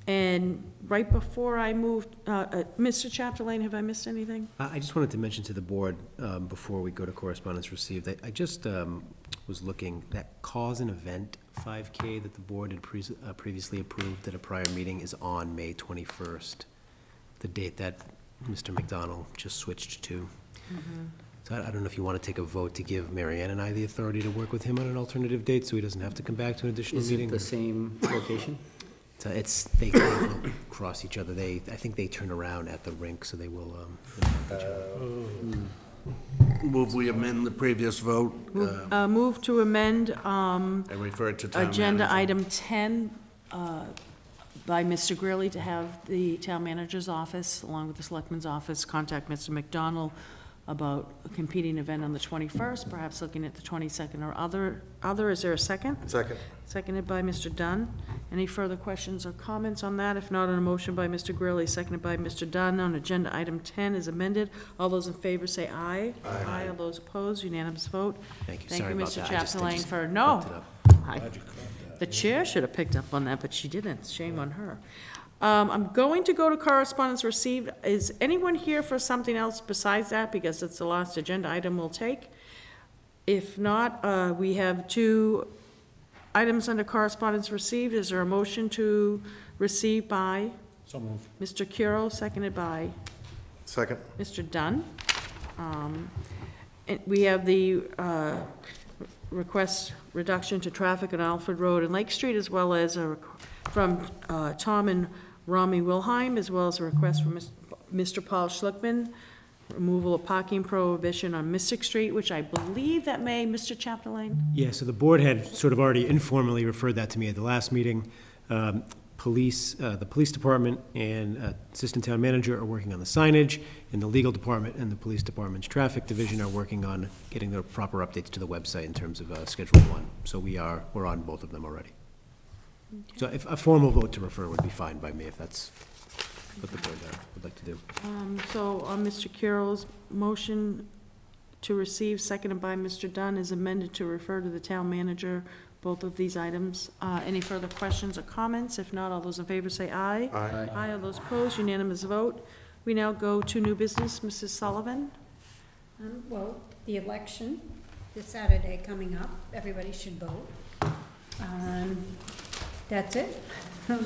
And right before I moved, uh, uh, Mister Chapdelaine, have I missed anything? I just wanted to mention to the board um, before we go to correspondence received that I just um, was looking that cause and event five K that the board had pre uh, previously approved at a prior meeting is on May twenty-first, the date that Mister McDonald just switched to. Mm-hmm. So I, I don't know if you want to take a vote to give Marianne and I the authority to work with him on an alternative date so he doesn't have to come back to an additional is meeting. Is it the same location? So it's they cross each other. They I think they turn around at the rink, so they will. Um, uh, mm. Move we amend the previous vote. Move, uh, uh, move to amend. Um, and refer to town agenda manager. Item ten uh, by Mister Greeley to have the town manager's office, along with the selectman's office, contact Mister McDonald about a competing event on the twenty-first, perhaps looking at the twenty-second or other. Other, is there a second? Second. Seconded by Mister Dunn. Any further questions or comments on that? If not, on a motion by Mister Greeley, seconded by Mister Dunn on agenda item ten is amended. All those in favor say aye. Aye. Aye. All those opposed, unanimous vote. Thank you, Thank Sorry you Mister Chapdelaine, for, no. I, the chair should have picked up on that, but she didn't. Shame on her. Um, I'm going to go to correspondence received. Is anyone here for something else besides that? Because it's the last agenda item we'll take. If not, uh, we have two items under correspondence received. Is there a motion to receive by? So moved. Mister Kiro, seconded by? Second. Mister Dunn. Um, and we have the uh, request reduction to traffic on Alfred Road and Lake Street, as well as a from uh, Tom and Rami Wilhelm, as well as a request from Mister Paul Schlickman, removal of parking prohibition on Mystic Street, which I believe that may, Mister Chapdelaine? Yeah, so the board had sort of already informally referred that to me at the last meeting. Um, police, uh, the police department and uh, assistant town manager are working on the signage, and the legal department and the police department's traffic division are working on getting the proper updates to the website in terms of uh, Schedule one. So we are, we're on both of them already. Okay. So if a formal vote to refer would be fine by me if that's what the board uh, would like to do. Um, so on Mister Carroll's motion to receive, seconded by Mister Dunn, is amended to refer to the town manager both of these items. Uh, any further questions or comments? If not, all those in favor say aye. Aye. Aye. Aye. All those opposed, unanimous vote. We now go to new business. Missus Sullivan. Um, well, the election this Saturday coming up. Everybody should vote. Um, That's it. Okay.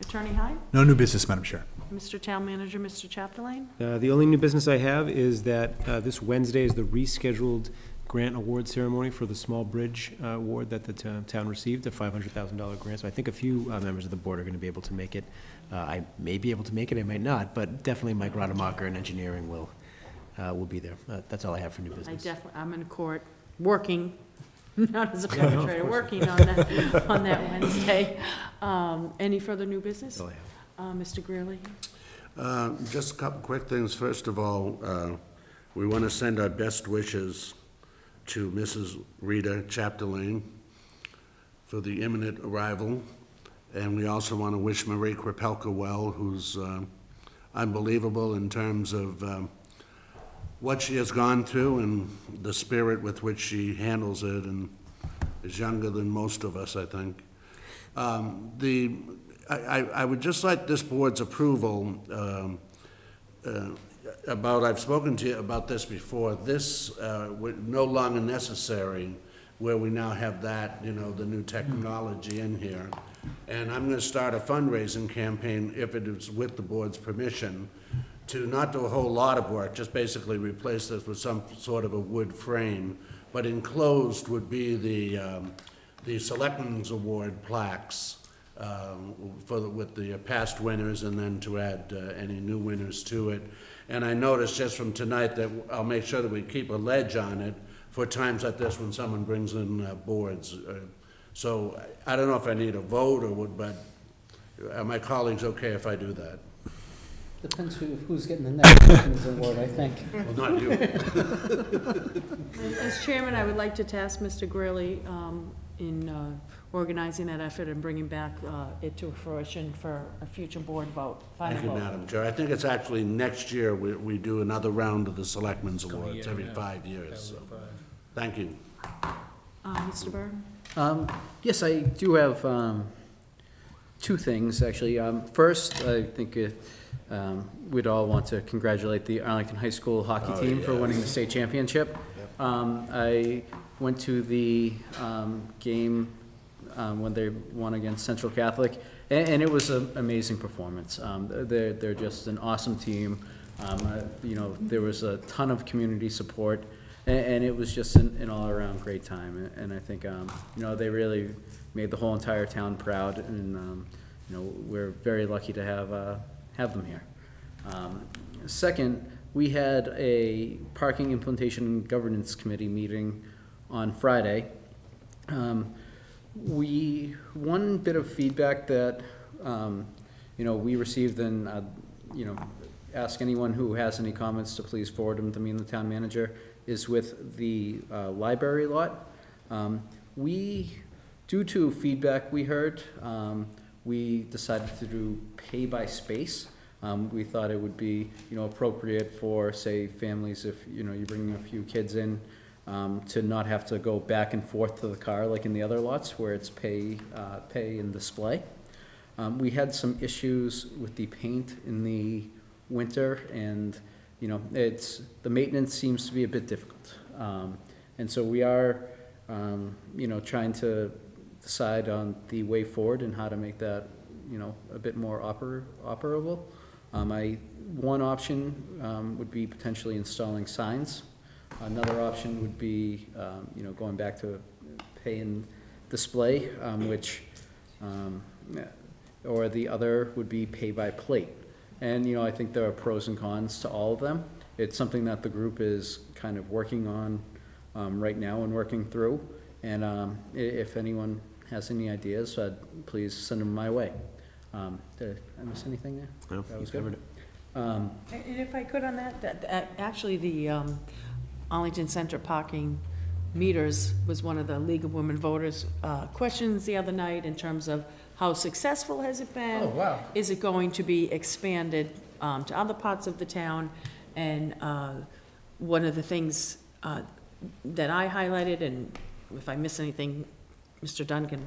Attorney Hyde? No new business, Madam Chair. Mister Town Manager, Mister Chapdelaine? Uh, the only new business I have is that uh, this Wednesday is the rescheduled grant award ceremony for the small bridge uh, award that the t town received, a five hundred thousand dollar grant. So I think a few uh, members of the board are going to be able to make it. Uh, I may be able to make it, I might not, but definitely Mike Rademacher and engineering will, uh, will be there. Uh, that's all I have for new business. I definitely, I'm in court working. Not as a perpetrator, no, working on that on that Wednesday. Um, any further new business, oh, yeah. uh, Mister Greeley? Uh, just a couple quick things. First of all, uh, we want to send our best wishes to Missus Rita Chapdelaine for the imminent arrival, and we also want to wish Marie Krepelka well, who's uh, unbelievable in terms of. Um, what she has gone through and the spirit with which she handles it, and is younger than most of us, I think. Um, the, I, I, I would just like this board's approval um, uh, about, I've spoken to you about this before, this uh, no longer necessary, where we now have that, you know, the new technology in here. And I'm gonna start a fundraising campaign, if it is with the board's permission, to not do a whole lot of work, just basically replace this with some sort of a wood frame, but enclosed would be the um, the Selectmen's Award plaques um, for the, with the past winners, and then to add uh, any new winners to it. And I noticed just from tonight that I'll make sure that we keep a ledge on it for times like this when someone brings in uh, boards. Uh, so I don't know if I need a vote or what, but are my colleagues okay if I do that? Depends who, who's getting the next award, I think. Well, not you. As chairman, I would like to task Mister Greeley um, in uh, organizing that effort and bringing back uh, it to fruition for a future board vote. Final Thank vote. you, Madam Chair. I think it's actually next year we, we do another round of the Selectmen's Awards year, every yeah. five years. So. Five. Thank you. Uh, Mister Byrne? Um, yes, I do have um, two things, actually. Um, first, I think it, um, we'd all want to congratulate the Arlington High School hockey oh, team yes. for winning the state championship. Yep. Um, I went to the um, game um, when they won against Central Catholic, and, and it was an amazing performance. Um, they're, they're just an awesome team. Um, uh, you know, there was a ton of community support. And it was just an, an all-around great time, and I think um, you know they really made the whole entire town proud, and um, you know we're very lucky to have uh, have them here. Um, second, we had a parking implementation and governance committee meeting on Friday. Um, we one bit of feedback that um, you know we received, and uh, you know ask anyone who has any comments to please forward them to me and the town manager, is with the uh, library lot. Um, we, due to feedback we heard, um, we decided to do pay by space. Um, we thought it would be, you know, appropriate for, say, families if you know you bring a few kids in, um, to not have to go back and forth to the car like in the other lots where it's pay, uh, pay and display. Um, we had some issues with the paint in the winter, and you know, it's, the maintenance seems to be a bit difficult. Um, and so we are, um, you know, trying to decide on the way forward and how to make that, you know, a bit more oper operable. Um, I, one option um, would be potentially installing signs. Another option would be, um, you know, going back to pay and display, um, which, um, or the other would be pay by plate. And, you know, I think there are pros and cons to all of them. It's something that the group is kind of working on um, right now and working through. And um, if anyone has any ideas, uh, please send them my way. Um, did I miss anything there? No, that was good. Um, and if I could on that, that, that actually the um, Arlington Center parking meters was one of the League of Women Voters uh, questions the other night in terms of how successful has it been? Oh, wow. Is it going to be expanded um, to other parts of the town? And uh, one of the things uh, that I highlighted, and if I miss anything, Mister Dunn can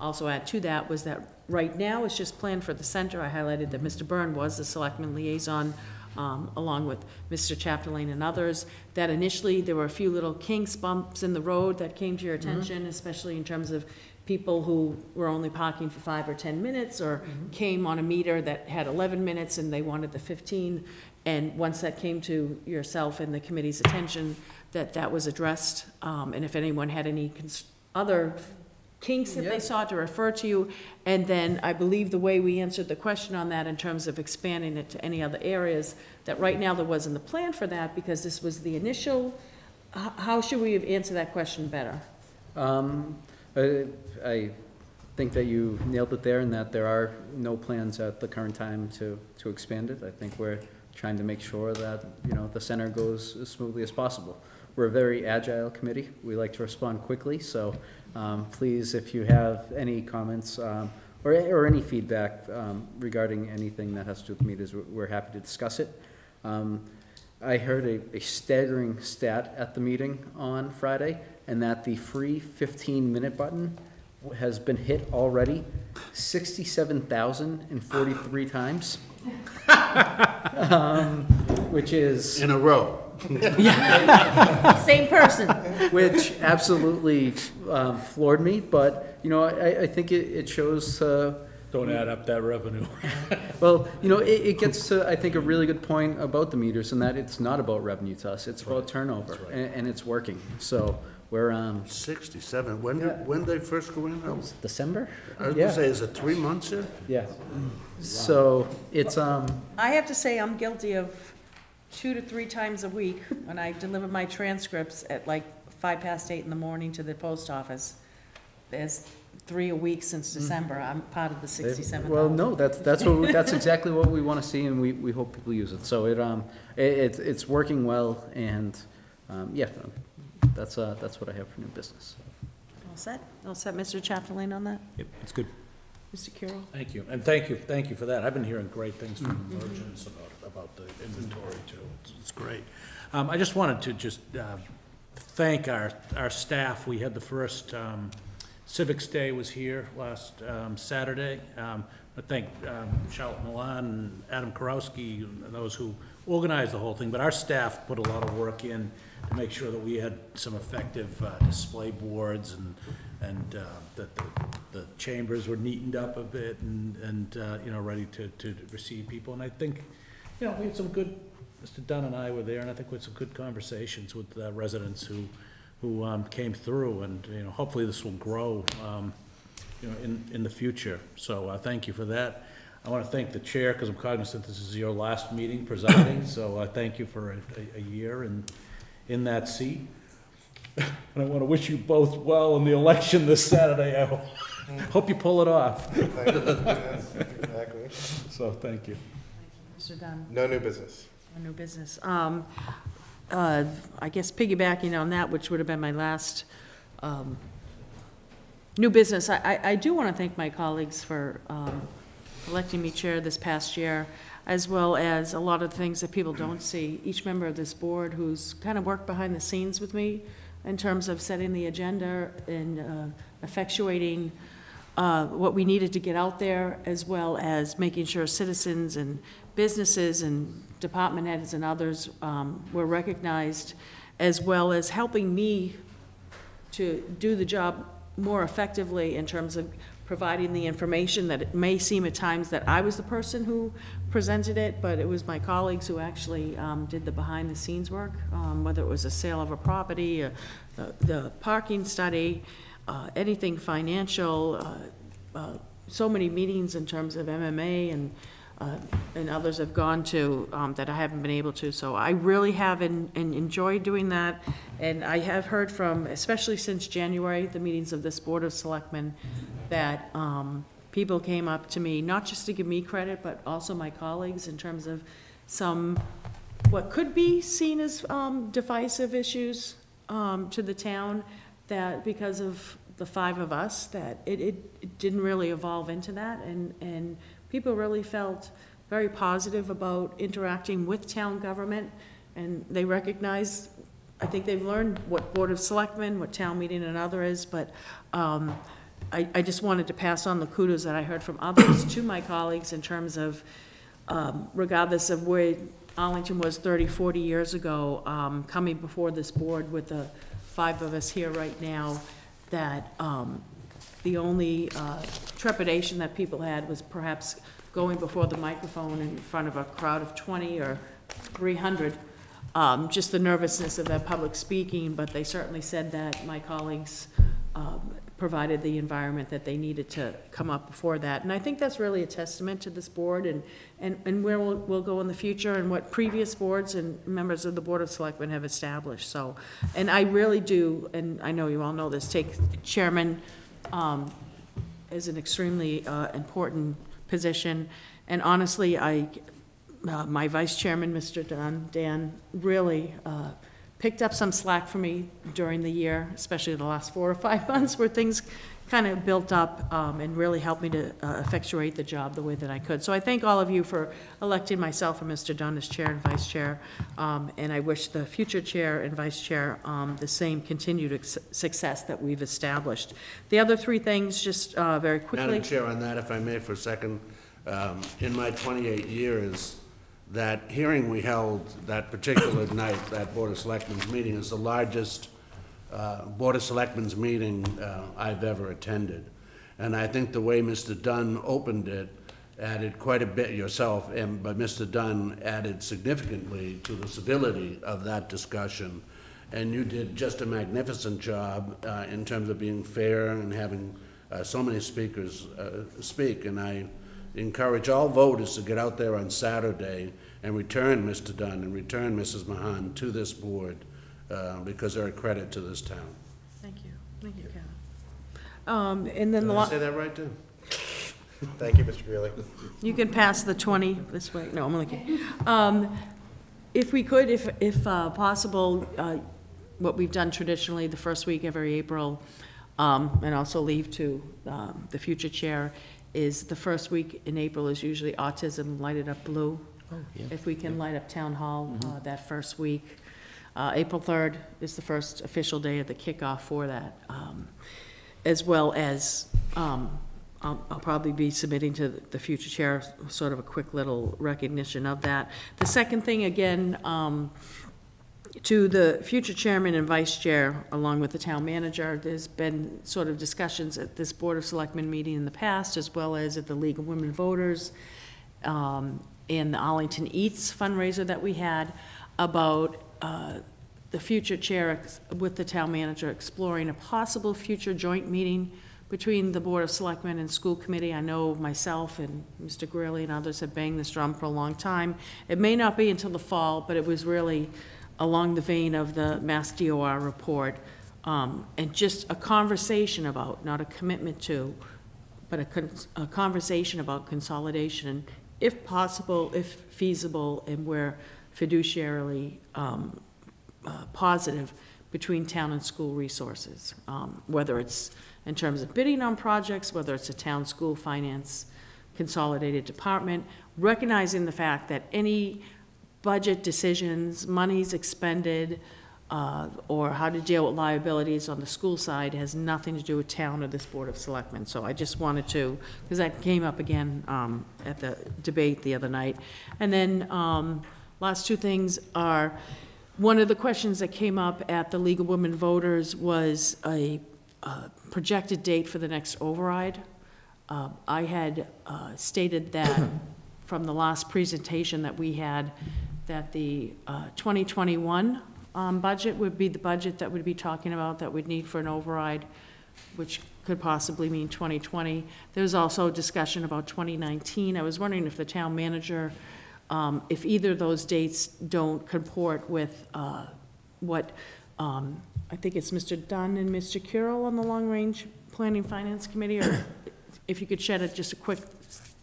also add to that, was that right now it's just planned for the center. I highlighted that Mister Byrne was the selectman liaison, um, along with Mister Chapdelaine and others, that initially there were a few little kinks, bumps in the road that came to your attention, mm-hmm. especially in terms of people who were only parking for five or ten minutes, or mm-hmm. came on a meter that had eleven minutes and they wanted the fifteen. And once that came to yourself and the committee's attention, that that was addressed. Um, and if anyone had any cons other kinks that yeah. they sought to refer to you. And then I believe the way we answered the question on that in terms of expanding it to any other areas, that right now there wasn't a plan for that because this was the initial. How should we have answered that question better? Um, Uh, I think that you nailed it there, and that there are no plans at the current time to, to expand it. I think we're trying to make sure that, you know, the center goes as smoothly as possible. We're a very agile committee. We like to respond quickly, so um, please, if you have any comments um, or, or any feedback um, regarding anything that has to do with meters, we're happy to discuss it. Um, I heard a, a staggering stat at the meeting on Friday, and that the free fifteen minute button has been hit already sixty-seven thousand forty-three times, um, which is... in a row. Same person. Which absolutely um, floored me, but, you know, I, I think it, it shows... Uh, Don't add up that revenue. Well, you know, it, it gets to, I think, a really good point about the meters, and that it's not about revenue to us. It's right. about turnover, right. and, and it's working. So... We're, um, sixty-seven. When yeah. did, when they first go in? That was December. I was yeah. gonna say, is it three months here? Yeah. Wow. So it's. Um, I have to say, I'm guilty of two to three times a week when I deliver my transcripts at like five past eight in the morning to the post office. There's three a week since December. Mm-hmm. I'm part of the sixty-seven. Well, no, that's that's what we, that's exactly what we want to see, and we we hope people use it. So it um it, it's it's working well, and um, yeah. That's, uh, that's what I have for new business. All set? All set, Mister Chapdelaine, on that? Yep, it's good. Mister Kiro? Thank you, and thank you, thank you for that. I've been hearing great things from mm-hmm. the merchants about, about the inventory, too. It's, it's great. Um, I just wanted to just uh, thank our, our staff. We had the first um, Civics Day was here last um, Saturday. Um, I thank um, Charlotte Milan and Adam Kurowski and those who organized the whole thing, but our staff put a lot of work in to make sure that we had some effective uh, display boards and and uh, that the, the chambers were neatened up a bit and, and uh, you know, ready to, to receive people. And I think, you know, we had some good, Mister Dunn and I were there, and I think we had some good conversations with uh, residents who who um, came through, and, you know, hopefully this will grow, um, you know, in, in the future. So uh, thank you for that. I want to thank the chair, because I'm cognizant this is your last meeting presiding, so I uh, thank you for a, a, a year in, in that seat. And I want to wish you both well in the election this Saturday. I hope you pull it off. Thank you. Yes, exactly. So thank you. Thank you, Mister Dunn. No new business. No new business. Um, uh, I guess piggybacking on that, which would have been my last um, new business, I, I, I do want to thank my colleagues for um, electing me chair this past year, as well as a lot of things that people don't see. Each member of this board who's kind of worked behind the scenes with me in terms of setting the agenda and uh, effectuating uh, what we needed to get out there, as well as making sure citizens and businesses and department heads and others um, were recognized, as well as helping me to do the job more effectively in terms of providing the information that it may seem at times that I was the person who presented it, but it was my colleagues who actually um, did the behind the scenes work, um, whether it was a sale of a property, or the, the parking study, uh, anything financial, uh, uh, so many meetings in terms of M M A and, uh, and others have gone to um, that I haven't been able to. So I really have in, in enjoyed doing that. And I have heard from, especially since January, the meetings of this Board of Selectmen, that um, people came up to me, not just to give me credit, but also my colleagues in terms of some, what could be seen as um, divisive issues um, to the town, that because of the five of us, that it, it, it didn't really evolve into that. And, and people really felt very positive about interacting with town government, and they recognized, I think they've learned what Board of Selectmen, what town meeting and other is, but um, I, I just wanted to pass on the kudos that I heard from others to my colleagues in terms of, um, regardless of where Arlington was thirty, forty years ago, um, coming before this board with the five of us here right now, that um, the only uh, trepidation that people had was perhaps going before the microphone in front of a crowd of twenty or three hundred, um, just the nervousness of that public speaking, but they certainly said that my colleagues um, provided the environment that they needed to come up before that. And I think that's really a testament to this board and, and, and where we'll, we'll go in the future and what previous boards and members of the Board of Selectmen have established. So, and I really do, and I know you all know this, take chairman um, as an extremely uh, important position. And honestly, I, uh, my vice chairman, Mister Dunn, Dan, really, uh, picked up some slack for me during the year, especially the last four or five months where things kind of built up um, and really helped me to uh, effectuate the job the way that I could. So I thank all of you for electing myself and Mister Dunn as chair and vice chair, um, and I wish the future chair and vice chair um, the same continued success that we've established. The other three things, just uh, very quickly. Madam Chair, on that, if I may for a second, um, in my twenty-eight years, that hearing we held that particular night, that Board of Selectmen's meeting, is the largest uh, Board of Selectmen's meeting uh, I've ever attended. And I think the way Mister Dunn opened it added quite a bit yourself, and, but Mister Dunn added significantly to the civility of that discussion. And you did just a magnificent job uh, in terms of being fair and having uh, so many speakers uh, speak. And I encourage all voters to get out there on Saturday and return Mister Dunn and return Missus Mahan to this board uh, because they're a credit to this town. Thank you. Thank you, Kevin. Um, and then Did the I say that right, too? Thank you, Mister Greeley. You can pass the twenty this way. No, I'm only kidding. Um, if we could, if, if uh, possible, uh, what we've done traditionally the first week every April, um, and also leave to um, the future chair, is the first week in April is usually Autism Light It Up Blue. Oh, yeah. If we can yeah. light up Town Hall mm-hmm. uh, that first week. Uh, April third is the first official day of the kickoff for that, um, as well as um, I'll, I'll probably be submitting to the future chair sort of a quick little recognition of that. The second thing, again, um, to the future chairman and vice chair, along with the town manager, there's been sort of discussions at this Board of Selectmen meeting in the past, as well as at the League of Women Voters um, and the Arlington Eats fundraiser that we had, about uh, the future chair with the town manager exploring a possible future joint meeting between the Board of Selectmen and School Committee. I know myself and Mister Greeley and others have banged this drum for a long time. It may not be until the fall, but it was really along the vein of the Mass D O R report, um, and just a conversation about, not a commitment to, but a, con a conversation about consolidation, if possible, if feasible, and where fiduciarily um, uh, positive between town and school resources, um, whether it's in terms of bidding on projects, whether it's a town school finance consolidated department, recognizing the fact that any budget decisions, monies expended, uh, or how to deal with liabilities on the school side has nothing to do with town or this Board of Selectmen. So I just wanted to, because that came up again um, at the debate the other night. And then um, last two things are, one of the questions that came up at the League of Women Voters was a, a projected date for the next override. Uh, I had uh, stated that from the last presentation that we had, that the uh, twenty twenty-one um, budget would be the budget that we'd be talking about that we'd need for an override, which could possibly mean twenty twenty. There's also discussion about twenty nineteen. I was wondering if the town manager, um, if either of those dates don't comport with uh, what, um, I think it's Mister Dunn and Mister Carroll on the Long Range Planning Finance Committee, or if you could shed it just a quick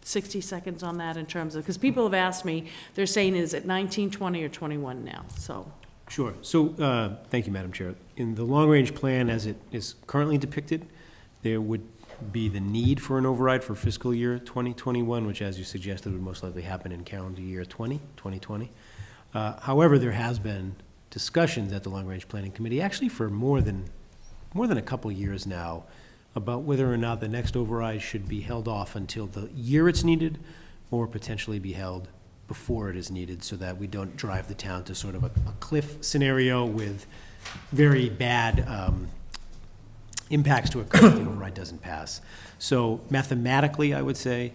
sixty seconds on that in terms of, because people have asked me, they're saying, is it nineteen, twenty, or twenty-one now? So sure. So uh, thank you, Madam Chair. In the long-range plan as it is currently depicted, there would be the need for an override for fiscal year twenty twenty-one, which, as you suggested, would most likely happen in calendar year twenty, twenty twenty. Uh, however, there has been discussions at the Long-Range Planning Committee actually for more than more than a couple years now about whether or not the next override should be held off until the year it's needed, or potentially be held before it is needed, so that we don't drive the town to sort of a, a cliff scenario with very bad um, impacts to occur if the override doesn't pass. So mathematically, I would say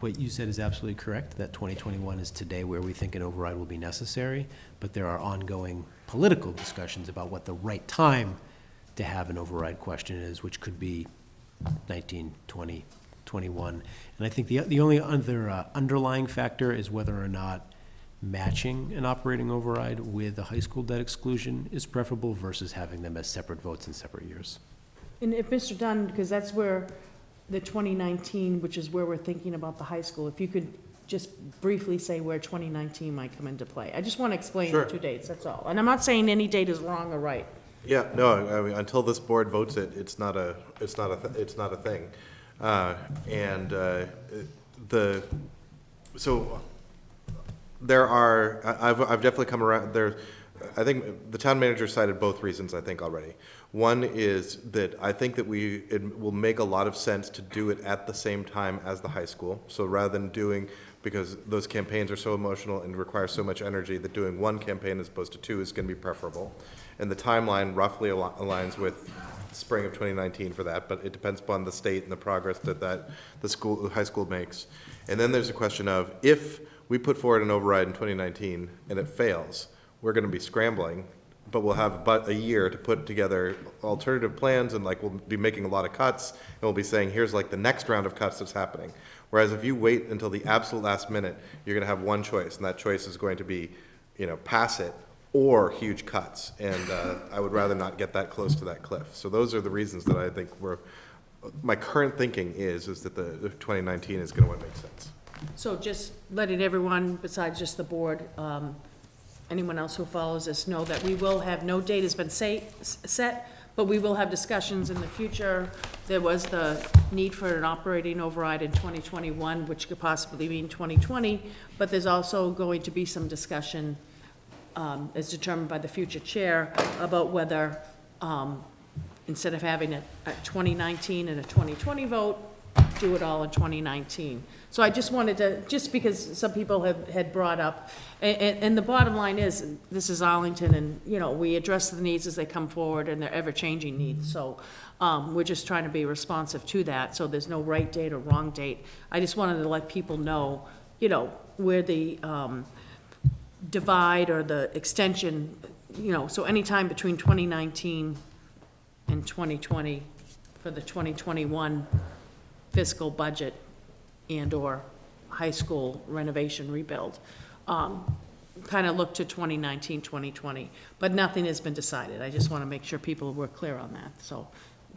what you said is absolutely correct, that twenty twenty-one is today where we think an override will be necessary, but there are ongoing political discussions about what the right time to have an override question is, which could be nineteen, twenty, twenty-one. And I think the, the only other uh, underlying factor is whether or not matching an operating override with a high school debt exclusion is preferable versus having them as separate votes in separate years. And if Mister Dunn, because that's where the twenty nineteen, which is where we're thinking about the high school, if you could just briefly say where twenty nineteen might come into play. I just want to explain sure. the two dates, that's all. And I'm not saying any date is wrong or right. Yeah, no. I mean, until this board votes it, it's not a, it's not a, th it's not a thing, uh, and uh, the, so there are. I've, I've definitely come around. There, I think the town manager cited both reasons. I think already. One is that I think that we it will make a lot of sense to do it at the same time as the high school. So rather than doing, because those campaigns are so emotional and require so much energy, that doing one campaign as opposed to two is going to be preferable. And the timeline roughly al aligns with spring of twenty nineteen for that, but it depends upon the state and the progress that, that the school, the high school makes. And then there's a question of, if we put forward an override in twenty nineteen and it fails, we're going to be scrambling, but we'll have but a year to put together alternative plans, and like we'll be making a lot of cuts, and we'll be saying, here's like the next round of cuts that's happening. Whereas if you wait until the absolute last minute, you're going to have one choice, and that choice is going to be, you know, pass it or huge cuts. And uh, I would rather not get that close to that cliff. So those are the reasons that I think we're, my current thinking is, is that the twenty nineteen is going to make sense. So just letting everyone, besides just the board, um, anyone else who follows us, know that we will have, no date has been say, set, but we will have discussions in the future. There was the need for an operating override in twenty twenty-one, which could possibly mean twenty twenty, but there's also going to be some discussion um, is determined by the future chair about whether, um, instead of having a, a twenty nineteen and a twenty twenty vote, do it all in twenty nineteen. So I just wanted to, just because some people have had brought up, and, and the bottom line is, this is Arlington, and you know, we address the needs as they come forward, and they're ever-changing needs. So um, we're just trying to be responsive to that. So there's no right date or wrong date. I just wanted to let people know, you know, where the um, divide or the extension, you know, so anytime between twenty nineteen and twenty twenty for the twenty twenty-one fiscal budget and or high school renovation rebuild, um, kind of look to twenty nineteen twenty twenty, but nothing has been decided. I just want to make sure people were clear on that. So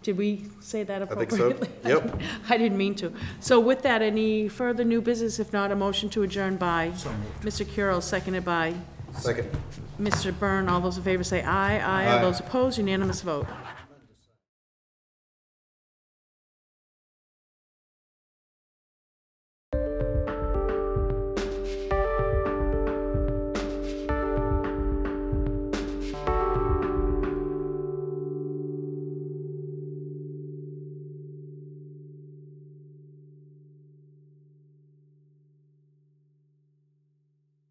did we say that appropriately? I think so. Yep. I didn't mean to. So with that, any further new business? If not, a motion to adjourn by so Mister Kiro, seconded by Second. Mister Byrne. All those in favor say aye. Aye. Aye. All those opposed, unanimous vote.